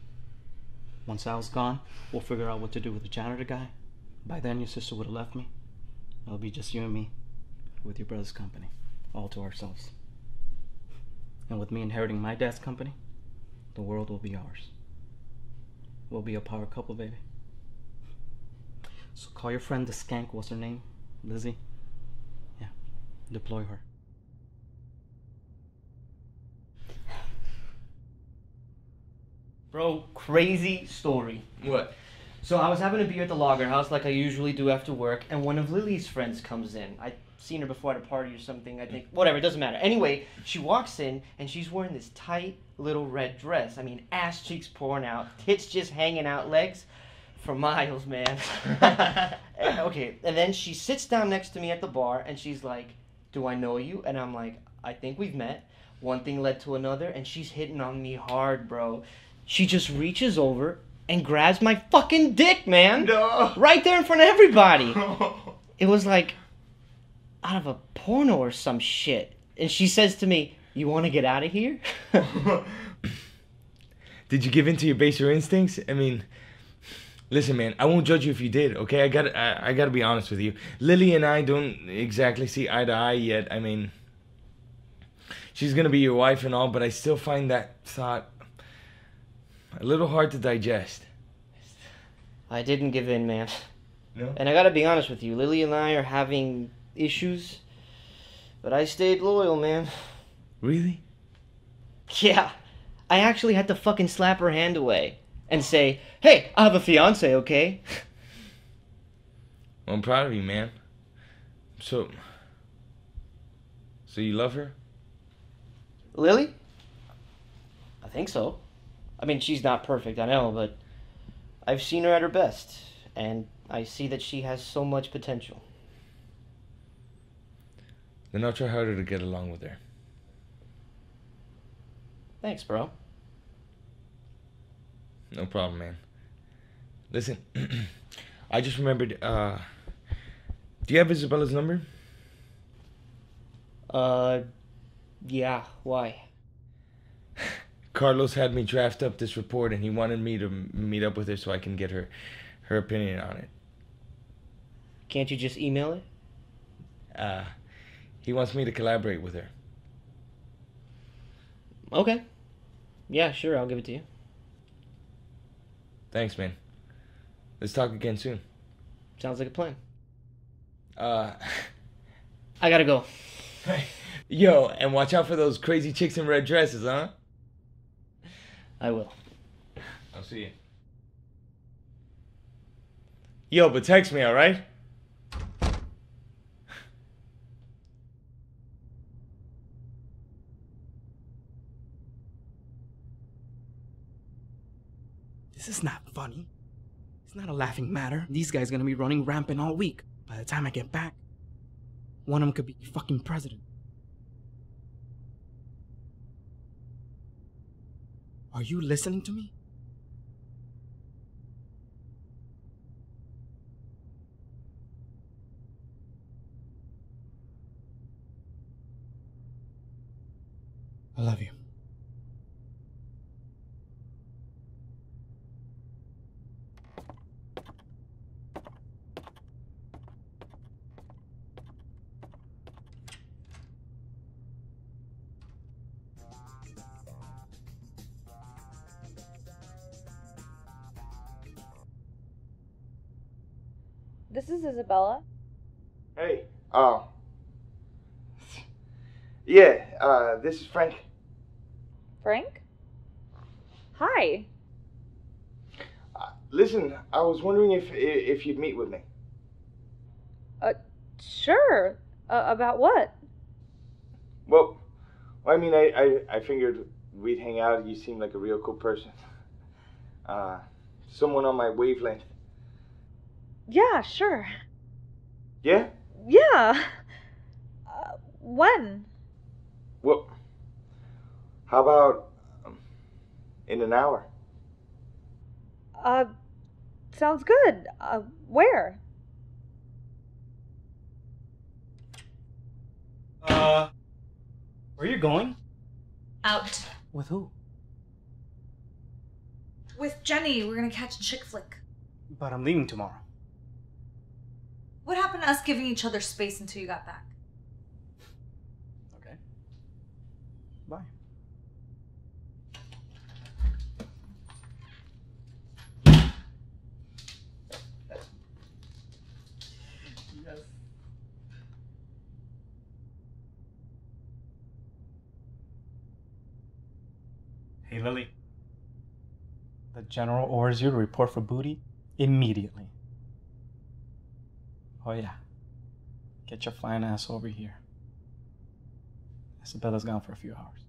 Once Al's gone, we'll figure out what to do with the janitor guy. By then, your sister would have left me. It'll be just you and me, with your brother's company, all to ourselves. And with me inheriting my dad's company, the world will be ours. We'll be a power couple, baby. So call your friend the skank, what's her name? Lizzie? Yeah, deploy her. Bro, crazy story. What? So I was having a beer at the Lager House like I usually do after work, and one of Lily's friends comes in. I'd seen her before at a party or something, I think. Whatever, it doesn't matter. Anyway, she walks in, and she's wearing this tight little red dress. I mean, ass cheeks pouring out, tits just hanging out, legs for miles, man. Okay, and then she sits down next to me at the bar, and she's like, "Do I know you?" And I'm like, "I think we've met." One thing led to another, and she's hitting on me hard, bro. She just reaches over and grabs my fucking dick, man. No. Right there in front of everybody. It was like out of a porno or some shit. And she says to me, "You want to get out of here?" Did you give in to your baser instincts? I mean, listen, man, I won't judge you if you did, okay? I gotta be honest with you. Lily and I don't exactly see eye to eye yet. I mean, she's gonna be your wife and all, but I still find that thought a little hard to digest. I didn't give in, man. No? And I gotta be honest with you, Lily and I are having issues, but I stayed loyal, man. Really? Yeah. I actually had to fucking slap her hand away and say, "Hey, I have a fiance, okay?" Well, I'm proud of you, man. So you love her? Lily? I think so. I mean, she's not perfect, I know, but I've seen her at her best, and I see that she has so much potential. Then I'll try harder to get along with her. Thanks, bro. No problem, man. Listen, I just remembered, do you have Isabella's number? Yeah, why? Carlos had me draft up this report, and he wanted me to meet up with her so I can get her opinion on it. Can't you just email it? He wants me to collaborate with her. Okay. Yeah, sure, I'll give it to you. Thanks, man. Let's talk again soon. Sounds like a plan. I gotta go. Yo, and watch out for those crazy chicks in red dresses, huh? I will. I'll see you. Yo, but text me, alright? This is not funny. It's not a laughing matter. These guys are gonna be running rampant all week. By the time I get back, one of them could be fucking president. Are you listening to me? I love you. This is Isabella. Hey, this is Frank. Frank? Hi. Listen, I was wondering if you'd meet with me. Sure. About what? Well, I mean, I figured we'd hang out. You seem like a real cool person. Someone on my wavelength. Yeah, sure. Yeah? Yeah. When? Well, how about in an hour? Sounds good. Where? Where are you going? Out. With who? With Jenny. We're gonna catch a chick flick. But I'm leaving tomorrow. What happened to us giving each other space until you got back? Okay. Bye. Hey, Lily. The general orders you to report for booty immediately. Oh, yeah. Get your fine ass over here. Isabella's gone for a few hours.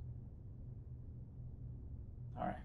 All right.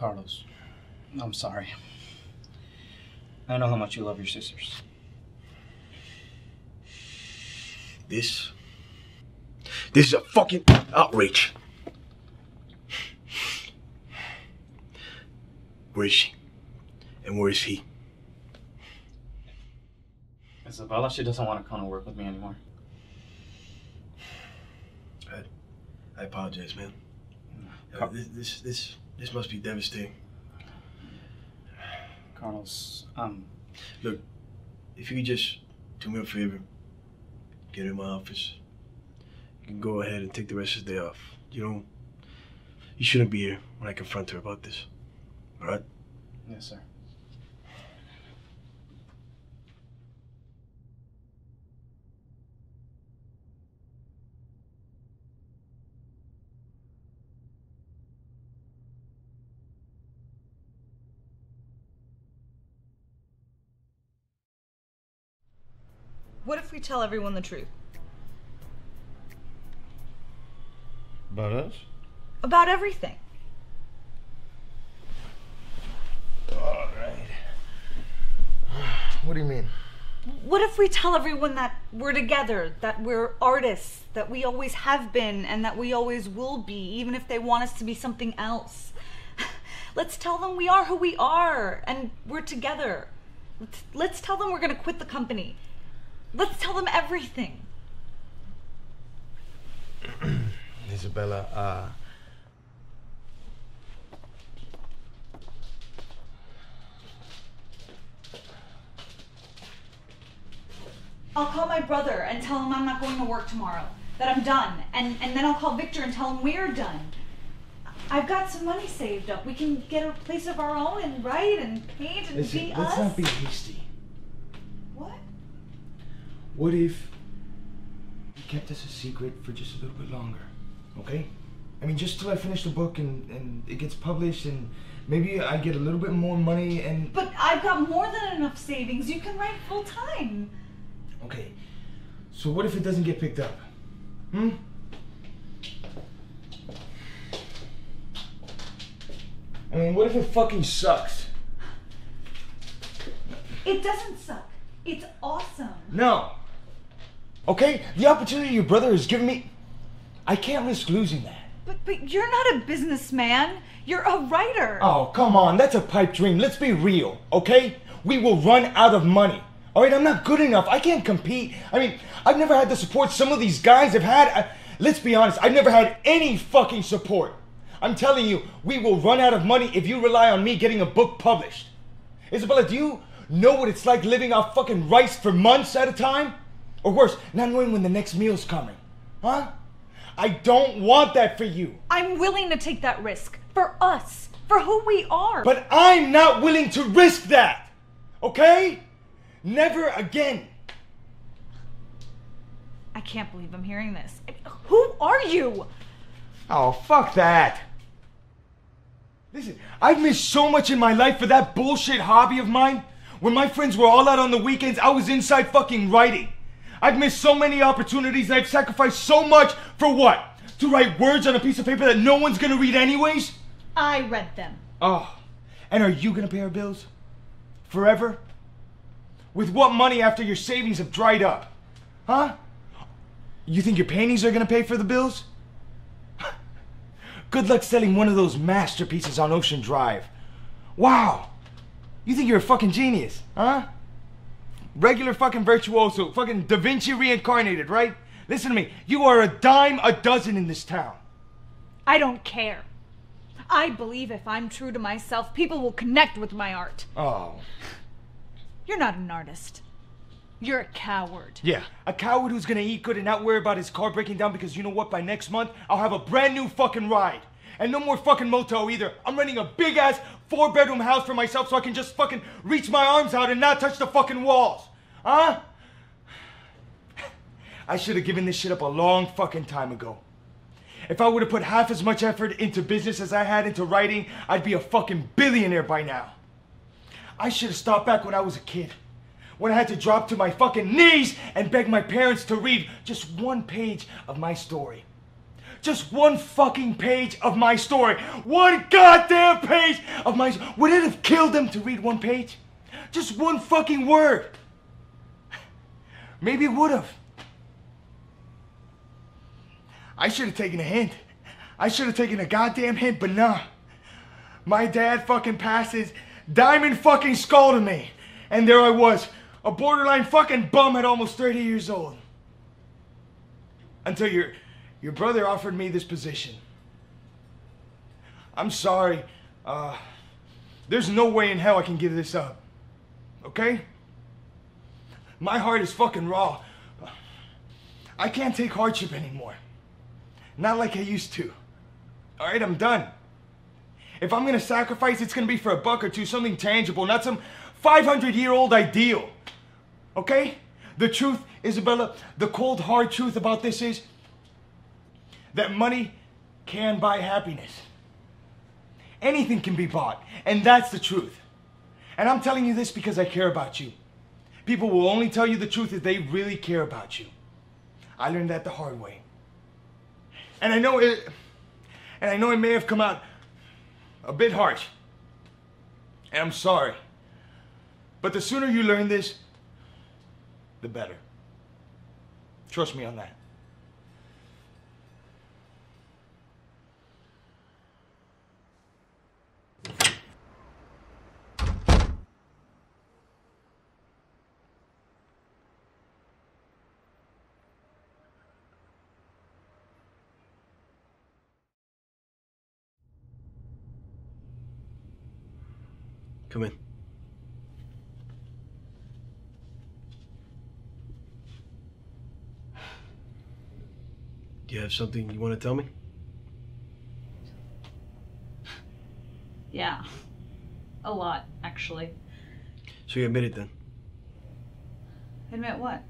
Carlos, I'm sorry. I know how much you love your sisters. This is a fucking outrage. Where is she? And where is he? Isabella, she doesn't want to come to work with me anymore. I apologize, man. This must be devastating. Carlos, look, if you could just do me a favor, get in my office. You can go ahead and take the rest of the day off. You shouldn't be here when I confront her about this. All right? Yes, sir. What if we tell everyone the truth? About us? About everything. All right. What do you mean? What if we tell everyone that we're together, that we're artists, that we always have been, and that we always will be, even if they want us to be something else? Let's tell them we are who we are, and we're together. Let's tell them we're gonna quit the company. Let's tell them everything. Isabella, I'll call my brother and tell him I'm not going to work tomorrow, that I'm done, and then I'll call Victor and tell him we're done. I've got some money saved up. We can get a place of our own and write and paint and be us. Let's not be hasty. What? What if you kept us a secret for just a little bit longer, okay? I mean, just till I finish the book and it gets published and maybe I get a little bit more money and... But I've got more than enough savings. You can write full time. Okay, so what if it doesn't get picked up? Hmm? I mean, what if it fucking sucks? It doesn't suck. It's awesome. No. Okay, the opportunity your brother has given me, I can't risk losing that. But you're not a businessman. You're a writer. Oh, come on. That's a pipe dream. Let's be real, okay? We will run out of money. All right, I'm not good enough. I can't compete. I mean, I've never had the support some of these guys have had. Let's be honest. I've never had any fucking support. I'm telling you, we will run out of money if you rely on me getting a book published. Isabella, do you know what it's like living off fucking rice for months at a time? Or worse, not knowing when the next meal's coming. Huh? I don't want that for you. I'm willing to take that risk. For us. For who we are. But I'm not willing to risk that. Okay? Never again. I can't believe I'm hearing this. Who are you? Oh, fuck that. Listen, I've missed so much in my life for that bullshit hobby of mine. When my friends were all out on the weekends, I was inside fucking writing. I've missed so many opportunities, I've sacrificed so much for what? To write words on a piece of paper that no one's gonna read anyways? I read them. Oh, and are you gonna pay our bills? Forever? With what money after your savings have dried up? Huh? You think your paintings are gonna pay for the bills? Good luck selling one of those masterpieces on Ocean Drive. Wow! You think you're a fucking genius, huh? Regular fucking virtuoso, fucking Da Vinci reincarnated, right? Listen to me, you are a dime a dozen in this town. I don't care. I believe if I'm true to myself, people will connect with my art. Oh. You're not an artist. You're a coward. Yeah, a coward who's gonna eat good and not worry about his car breaking down because you know what, by next month, I'll have a brand new fucking ride. And no more fucking motel either. I'm renting a big-ass 4-bedroom house for myself so I can just fucking reach my arms out and not touch the fucking walls. Huh? I should have given this shit up a long fucking time ago. If I would have put half as much effort into business as I had into writing, I'd be a fucking billionaire by now. I should have stopped back when I was a kid. When I had to drop to my fucking knees and beg my parents to read just one page of my story. Just one fucking page of my story. One goddamn page of my story. Would it have killed them to read one page? Just one fucking word. Maybe it would have. I should have taken a hint. I should have taken a goddamn hint, but nah. My dad fucking passed his diamond fucking skull to me. And there I was, a borderline fucking bum at almost 30 years old. Until your brother offered me this position. I'm sorry. There's no way in hell I can give this up. Okay? My heart is fucking raw. I can't take hardship anymore. Not like I used to. Alright, I'm done. If I'm gonna sacrifice, it's gonna be for $1 or $2, something tangible, not some 500-year-old ideal. Okay? The truth, Isabella, the cold hard truth about this is that money can buy happiness. Anything can be bought, and that's the truth. And I'm telling you this because I care about you. People will only tell you the truth if they really care about you. I learned that the hard way. And I know it may have come out a bit harsh, and I'm sorry. But the sooner you learn this, the better. Trust me on that. Come in. Do you have something you want to tell me? Yeah. A lot, actually. So you admit it then? Admit what?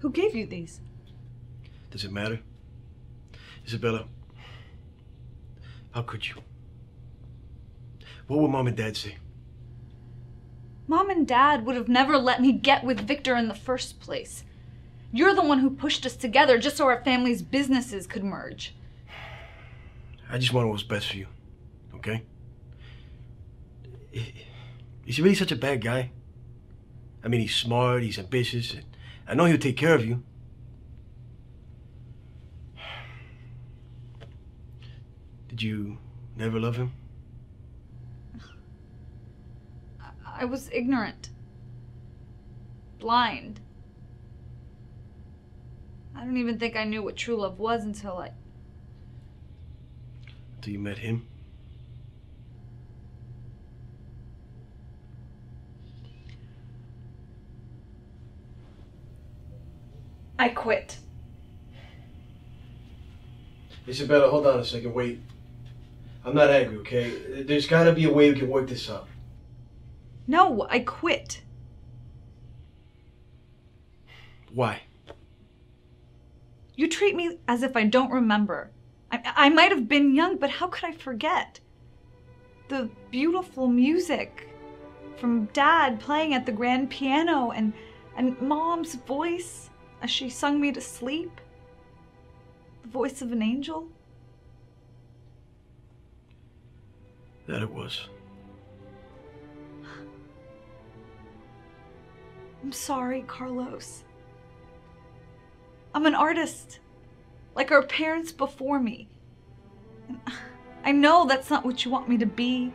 Who gave you these? Does it matter? Isabella, how could you? What would Mom and Dad say? Mom and Dad would have never let me get with Victor in the first place. You're the one who pushed us together just so our families' businesses could merge. I just wanted what's best for you, okay? Is he really such a bad guy? I mean, he's smart, he's ambitious, and I know he'll take care of you. Did you never love him? I was ignorant. Blind. I don't even think I knew what true love was until I... Until you met him? I quit. Isabella, hold on a second, wait. I'm not angry, okay? There's gotta be a way we can work this out. No, I quit. Why? You treat me as if I don't remember. I might have been young, but how could I forget? The beautiful music from Dad playing at the grand piano and Mom's voice. As she sung me to sleep, the voice of an angel. That it was. I'm sorry, Carlos. I'm an artist, like our parents before me. And I know that's not what you want me to be.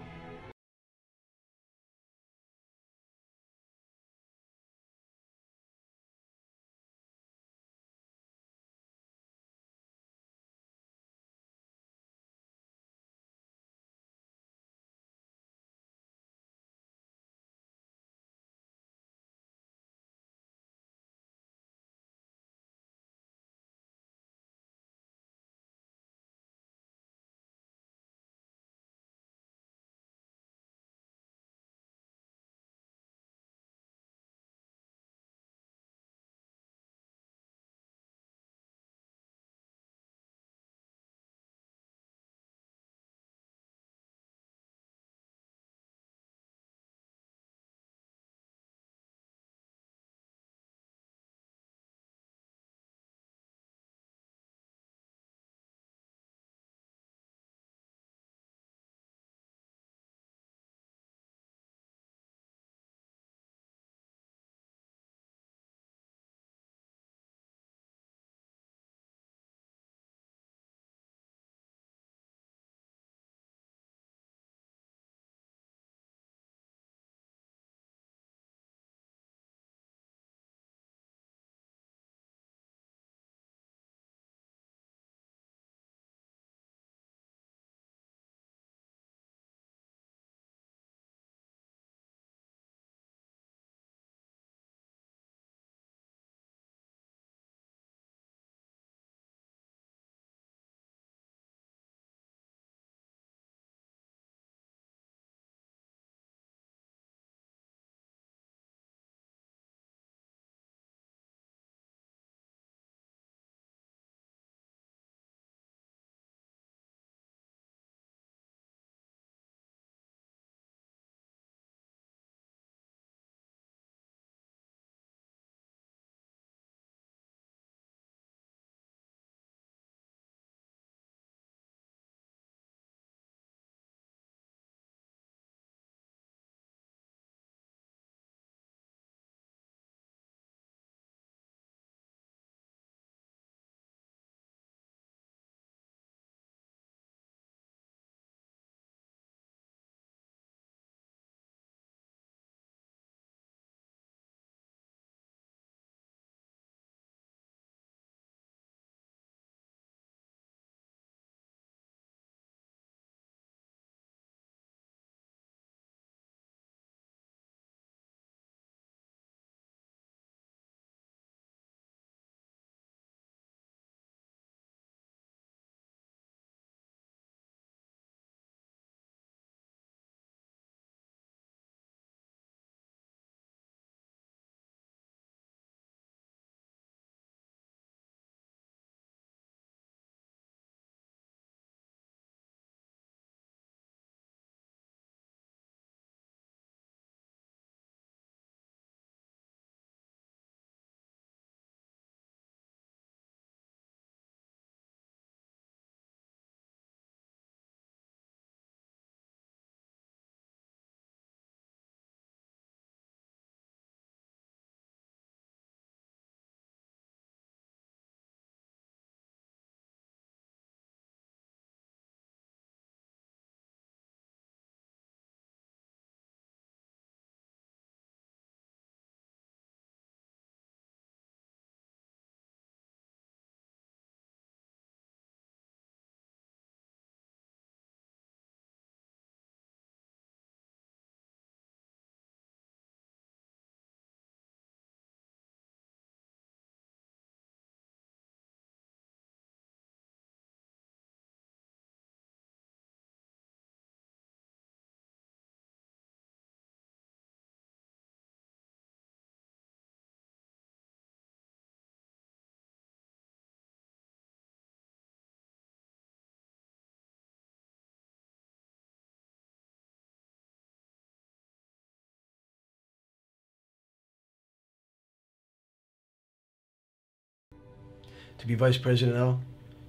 to be vice president now,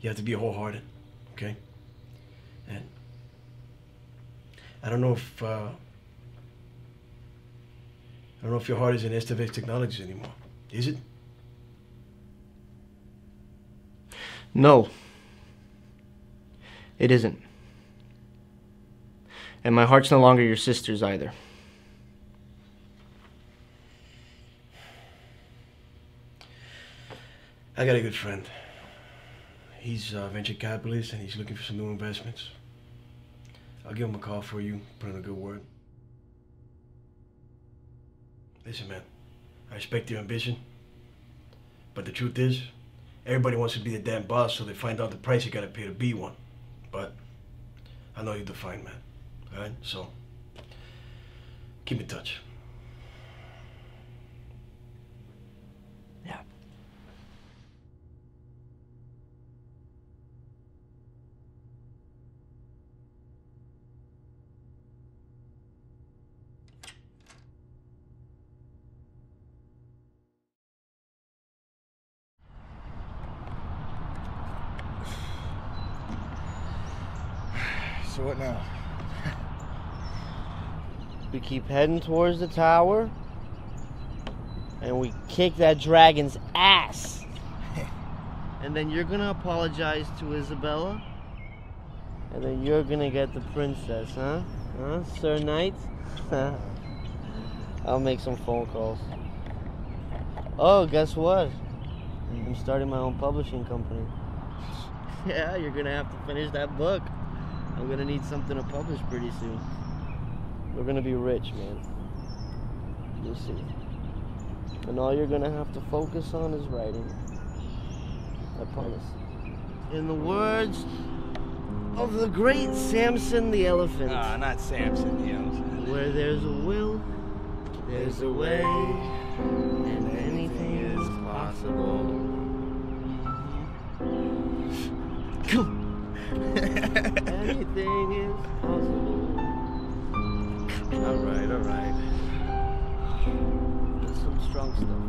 you have to be wholehearted, okay? And I don't know if your heart is in Estevez Technologies anymore. Is it? No. It isn't. And my heart's no longer your sister's either. I got a good friend. He's a venture capitalist and he's looking for some new investments. I'll give him a call for you, put in a good word. Listen, man, I respect your ambition, but the truth is, everybody wants to be the damn boss, so they find out the price you gotta pay to be one. But I know you're defined, man, all right? So keep in touch. So what now? We keep heading towards the tower, and we kick that dragon's ass. And then you're gonna apologize to Isabella, and then you're gonna get the princess, huh? Huh, Sir Knight? I'll make some phone calls. Oh, guess what? I'm starting my own publishing company. Yeah, you're gonna have to finish that book. I'm gonna need something to publish pretty soon. We're gonna be rich, man. You'll see. And all you're gonna have to focus on is writing. I promise. In the words of the great Samson the Elephant. Ah, not Samson the Elephant. Where there's a will, there's a way, and anything is possible. Come. Anything is possible. Alright, alright. That's some strong stuff.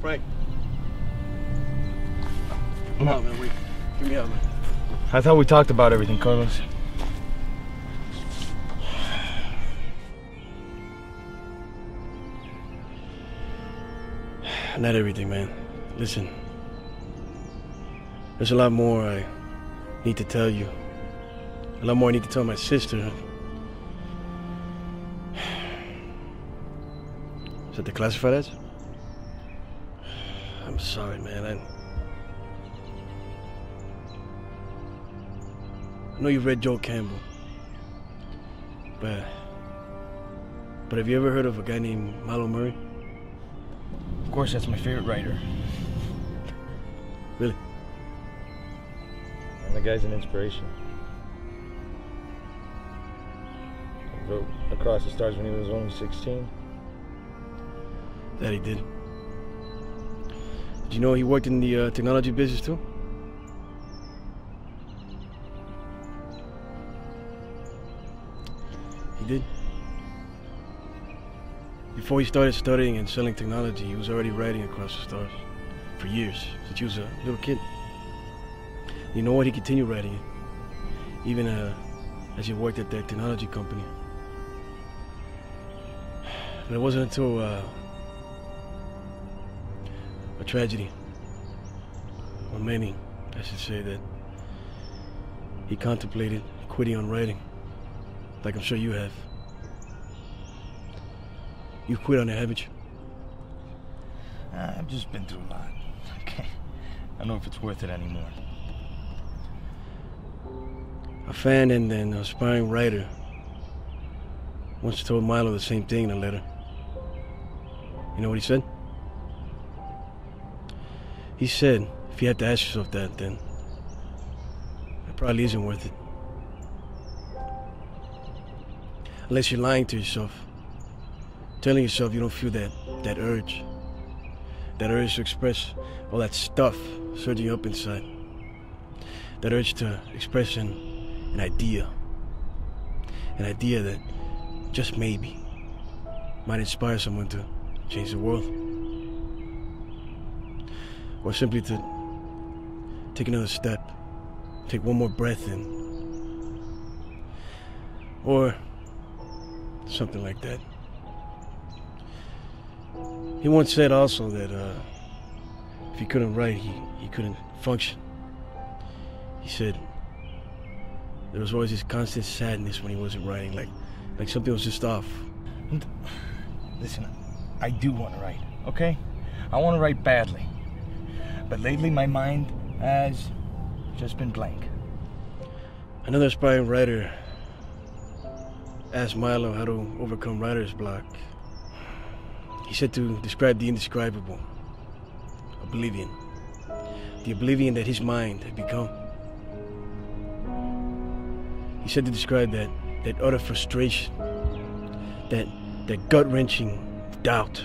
Frank. Come on, man. Wait. Give me out, man. I thought we talked about everything, Carlos. Not everything, man. Listen. There's a lot more I need to tell you. A lot more I need to tell my sister. Is that declassified ads? I'm sorry, man. I know you've read Joel Campbell. But have you ever heard of a guy named Milo Murray? Of course, that's my favorite writer. Really? And the guy's an inspiration. He wrote Across the Stars when he was only 16. That he did. Did you know he worked in the technology business too? He did. Before he started studying and selling technology, he was already writing Across the Stars for years, since he was a little kid. You know what? He continued writing it, even as he worked at that technology company. And it wasn't until a tragedy, or many, I should say, that he contemplated quitting on writing, like I'm sure you have. You quit on it, haven't you? I've just been through a lot. Okay. I don't know if it's worth it anymore. A fan and an aspiring writer once told Milo the same thing in a letter. You know what he said? He said, if you had to ask yourself that, then it probably isn't worth it. Unless you're lying to yourself. Telling yourself you don't feel that urge. That urge to express all that stuff surging up inside. That urge to express an idea. An idea that just maybe might inspire someone to change the world. Or simply to take another step. Take one more breath in. Or something like that. He once said also that if he couldn't write, he couldn't function. He said there was always this constant sadness when he wasn't writing, like something was just off. Listen, I do want to write, okay? I want to write badly. But lately my mind has just been blank. Another aspiring writer asked Milo how to overcome writer's block. He said to describe the indescribable, oblivion, the oblivion that his mind had become. He said to describe that utter frustration, that gut-wrenching doubt.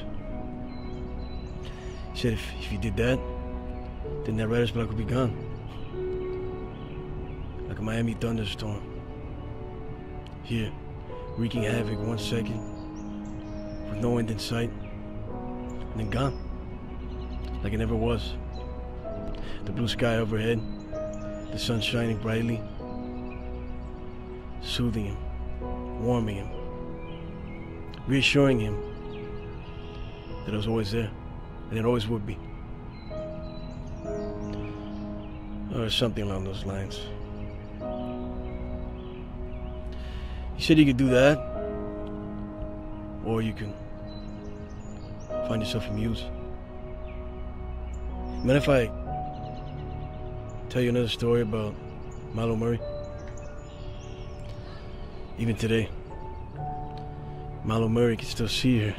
He said if you did that, then that writer's block would be gone. Like a Miami thunderstorm. Here, wreaking havoc one second, with no end in sight. And then gone, like it never was. The blue sky overhead, the sun shining brightly, soothing him, warming him, reassuring him that it was always there, and it always would be. Or something along those lines. He said you could do that, or you can find yourself amused. Mind if I tell you another story about Milo Murray? Even today, Milo Murray can still see her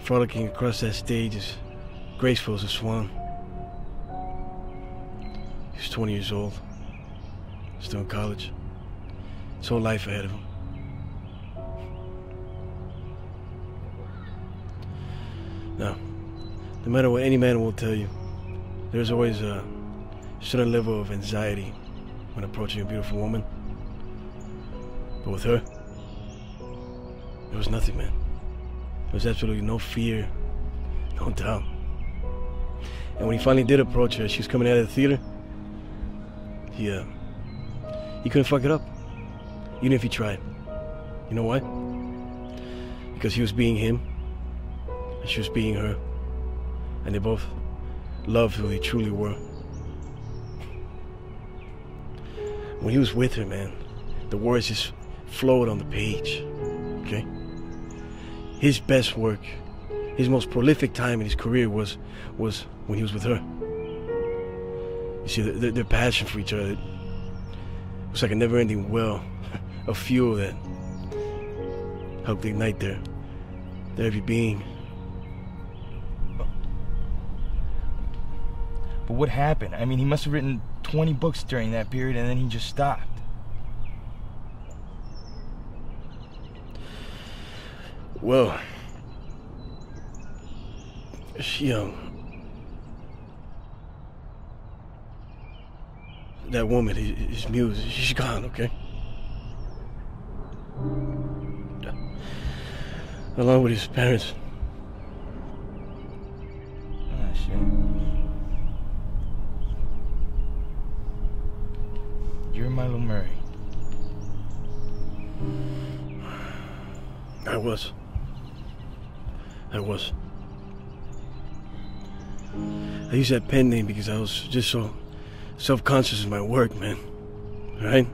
frolicking across that stage as graceful as a swan. He was 20 years old, still in college. His whole life ahead of him. Now, no matter what any man will tell you, there's always a certain level of anxiety when approaching a beautiful woman. But with her, there was nothing, man. There was absolutely no fear, no doubt, And when he finally did approach her, she was coming out of the theater. He couldn't fuck it up, even if he tried. You know why? Because he was being him, and she was being her, and they both loved who they truly were. When he was with her, man, the words just flowed on the page, okay? His best work, his most prolific time in his career was when he was with her. You see, their passion for each other, it was like a never-ending well of fuel that helped ignite their every being. But what happened? I mean, he must have written 20 books during that period, and then he just stopped. Well, that woman, his muse, she's gone, okay? Along with his parents. Ah, shit. You're Milo Murray. I was. I used that pen name because I was just so self-conscious of my work, man. Right?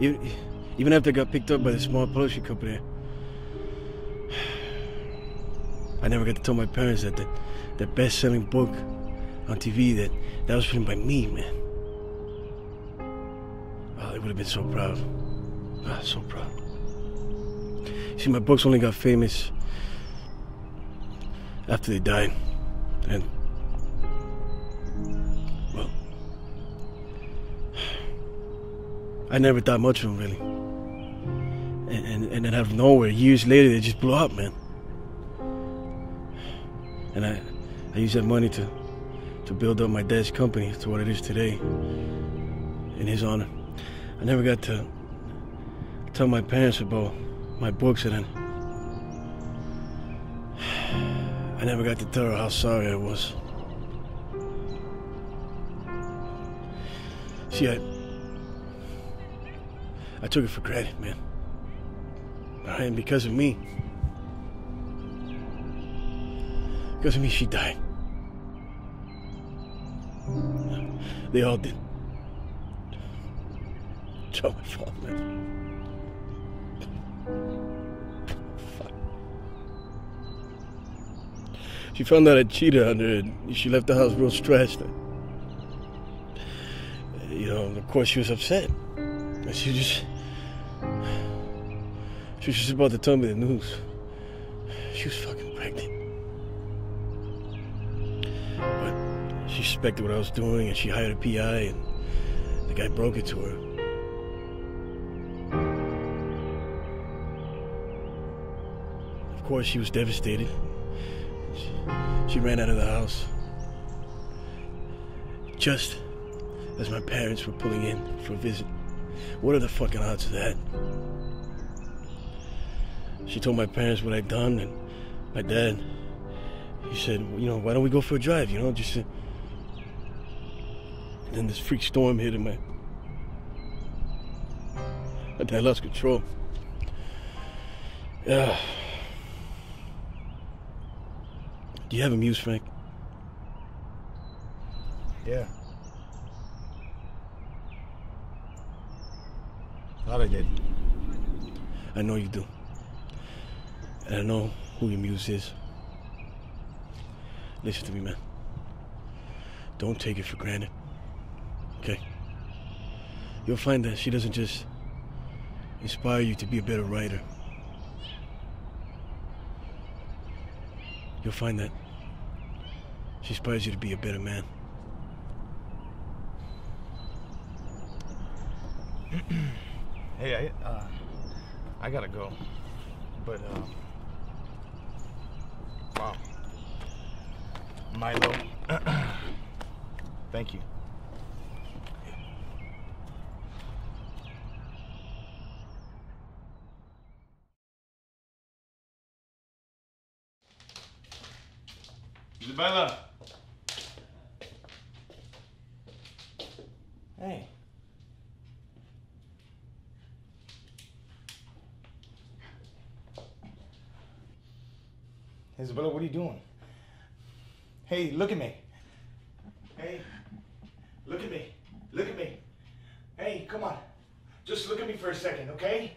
Even after I got picked up by the small publishing company, I never got to tell my parents that the best-selling book on TV, that was written by me, man. Oh, they would have been so proud. Ah, so proud. See, my books only got famous after they died. And, well, I never thought much of them, really. And then out of nowhere, years later, they just blew up, man. And I used that money to build up my dad's company to what it is today, in his honor. I never got to tell my parents about my books, and I never got to tell her how sorry I was. See, I took it for granted, man. All right, and because of me, she died. They all did. It's all my fault, man. Fuck. She found out I cheated on her, and she left the house real stressed. You know, of course, she was upset. And she was just about to tell me the news. She was fucking pregnant. But she suspected what I was doing, and she hired a PI, and the guy broke it to her. Of course, she was devastated. She ran out of the house. Just as my parents were pulling in for a visit. What are the fucking odds of that? She told my parents what I'd done, and my dad, he said, you know, why don't we go for a drive, you know, just to... And then this freak storm hit him. My dad lost control. Yeah. Do you have a muse, Frank? Yeah. Thought I did. I know you do. And I know who your muse is. Listen to me, man. Don't take it for granted. Okay? You'll find that she doesn't just inspire you to be a better writer. You'll find that she inspires you to be a better man. Hey, I gotta go. But, wow. Milo, thank you. Isabella, Hey. Isabella, what are you doing? Hey, look at me. Hey, look at me. Look at me. Hey, come on. Just look at me for a second, okay?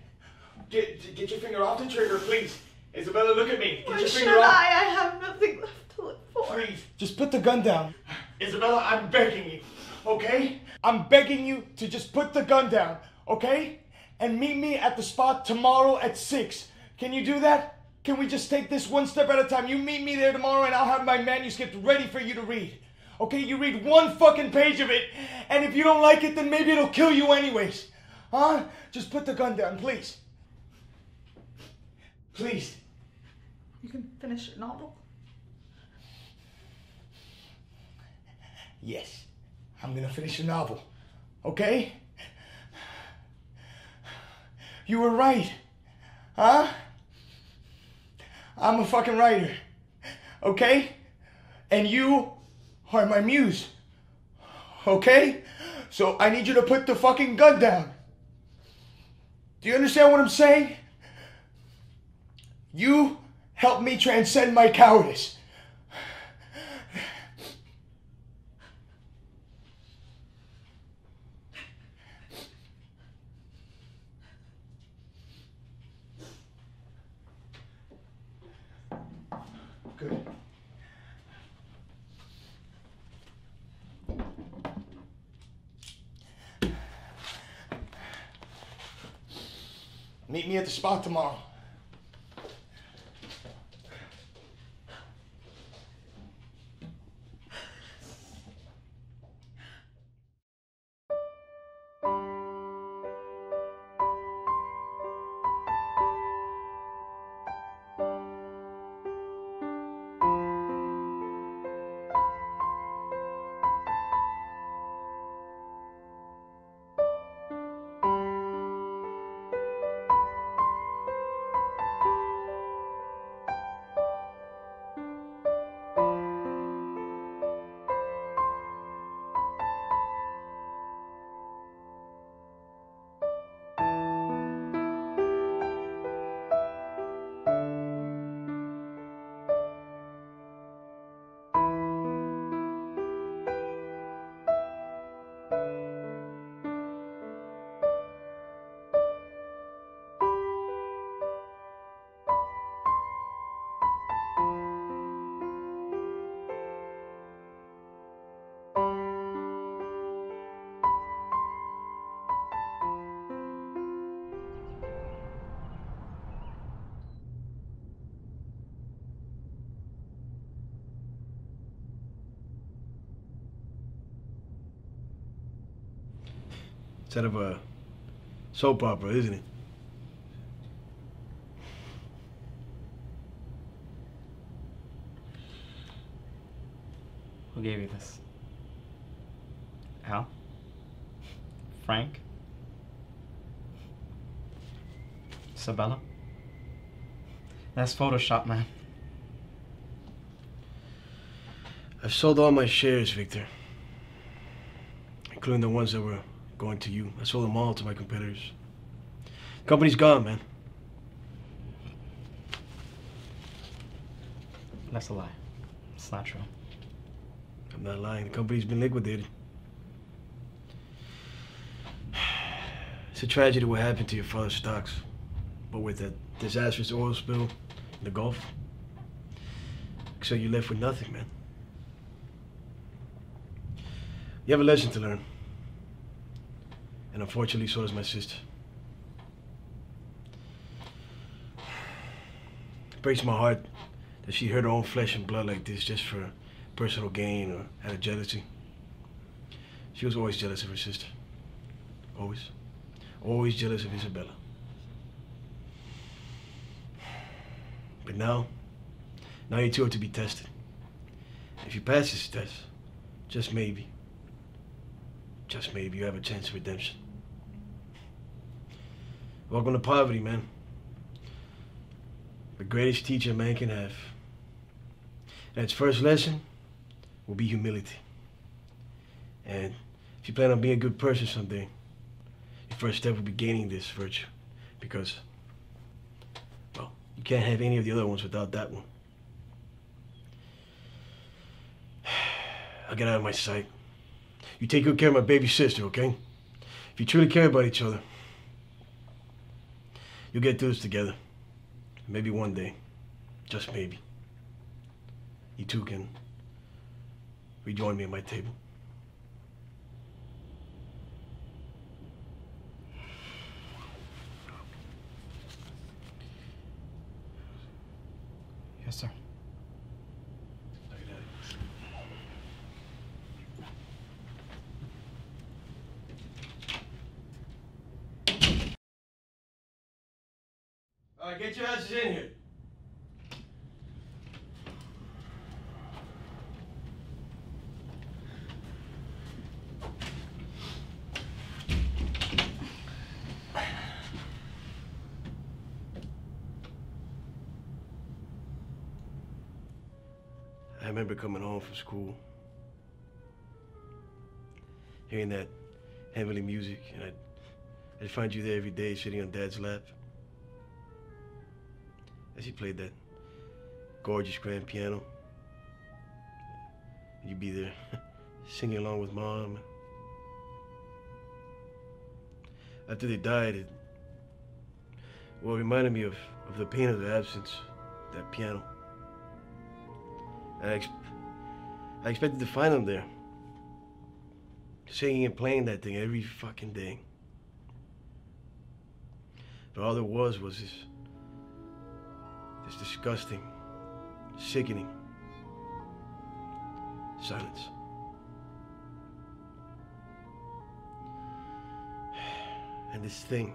Get your finger off the trigger, please. Isabella, look at me. Why should I? I have nothing left to look for. Please, just put the gun down. Isabella, I'm begging you, okay? I'm begging you to just put the gun down, okay? And meet me at the spot tomorrow at 6. Can you do that? Can we just take this one step at a time? You meet me there tomorrow and I'll have my manuscript ready for you to read. Okay, you read one fucking page of it, and if you don't like it, then maybe it'll kill you anyways. Huh? Just put the gun down, please. Please. You can finish your novel? Yes. I'm gonna finish your novel. Okay? You were right. Huh? I'm a fucking writer. Okay? And you are my muse. Okay? So I need you to put the fucking gun down. Do you understand what I'm saying? You help me transcend my cowardice. Good. Meet me at the spot tomorrow. Instead of a soap opera, isn't it? Who gave you this? Al? Frank? Isabella? That's Photoshop, man. I've sold all my shares, Victor. Including the ones that were going to you. I sold them all to my competitors. The company's gone, man. That's a lie. It's not true. I'm not lying. The company's been liquidated. It's a tragedy what happened to your father's stocks. But with that disastrous oil spill in the Gulf, so you're left with nothing, man. You have a lesson to learn. And unfortunately, so does my sister. It breaks my heart that she hurt her own flesh and blood like this just for personal gain or out of jealousy. She was always jealous of her sister. Always. Always jealous of Isabella. But now you two are to be tested. If you pass this test, just maybe you have a chance of redemption. Welcome to poverty, man. The greatest teacher man can have. And its first lesson will be humility. And If you plan on being a good person someday, your first step will be gaining this virtue, because, well, you can't have any of the other ones without that one. I'll get out of my sight. You take good care of my baby sister, okay? If you truly care about each other, you'll get through this together. Maybe one day, just maybe, you two can rejoin me at my table. Yes, sir. Look at that. All right, get your asses in here. I remember coming home from school, hearing that heavenly music, and I'd find you there every day sitting on Dad's lap as he played that gorgeous grand piano. You'd be there singing along with Mom. After they died, it reminded me of the pain of the absence, that piano. I expected to find him there, singing and playing that thing every fucking day. But all there was this disgusting, sickening silence. And this thing,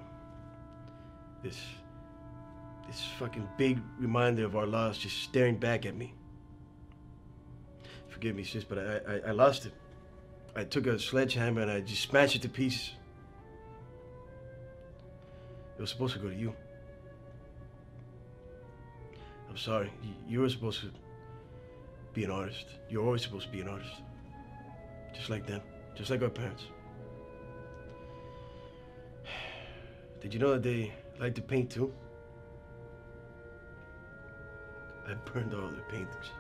this fucking big reminder of our loss just staring back at me. Forgive me, sis, but I lost it. I took a sledgehammer and I just smashed it to pieces. It was supposed to go to you. I'm sorry. You were supposed to be an artist. You're always supposed to be an artist. Just like them. Just like our parents. Did you know that they like to paint too? I burned all their paintings.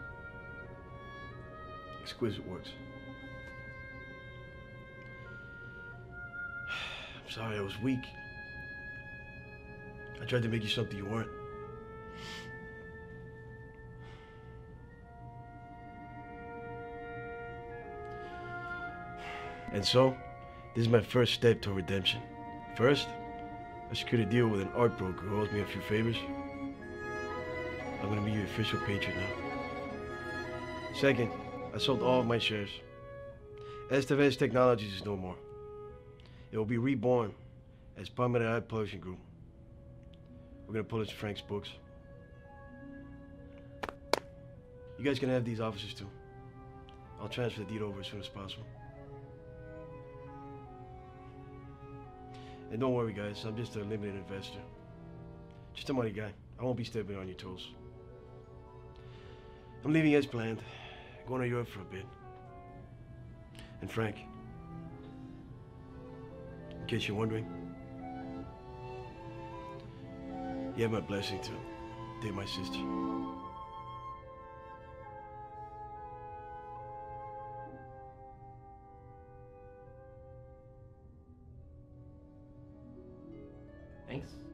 Exquisite works. I'm sorry, I was weak. I tried to make you something you weren't. And so, this is my first step toward redemption. First, I secured a deal with an art broker who owes me a few favors. I'm gonna be your official patron now. Second, I sold all of my shares. Estevez Technologies is no more. It will be reborn as permanent Art Publishing Group. We're gonna publish Frank's books. You guys can have these offices too. I'll transfer the deed over as soon as possible. And don't worry, guys, I'm just a limited investor. Just a money guy. I won't be stepping on your toes. I'm leaving as planned. Going to Europe for a bit. And Frank, in case you're wondering, you have my blessing to date my sister. Thanks.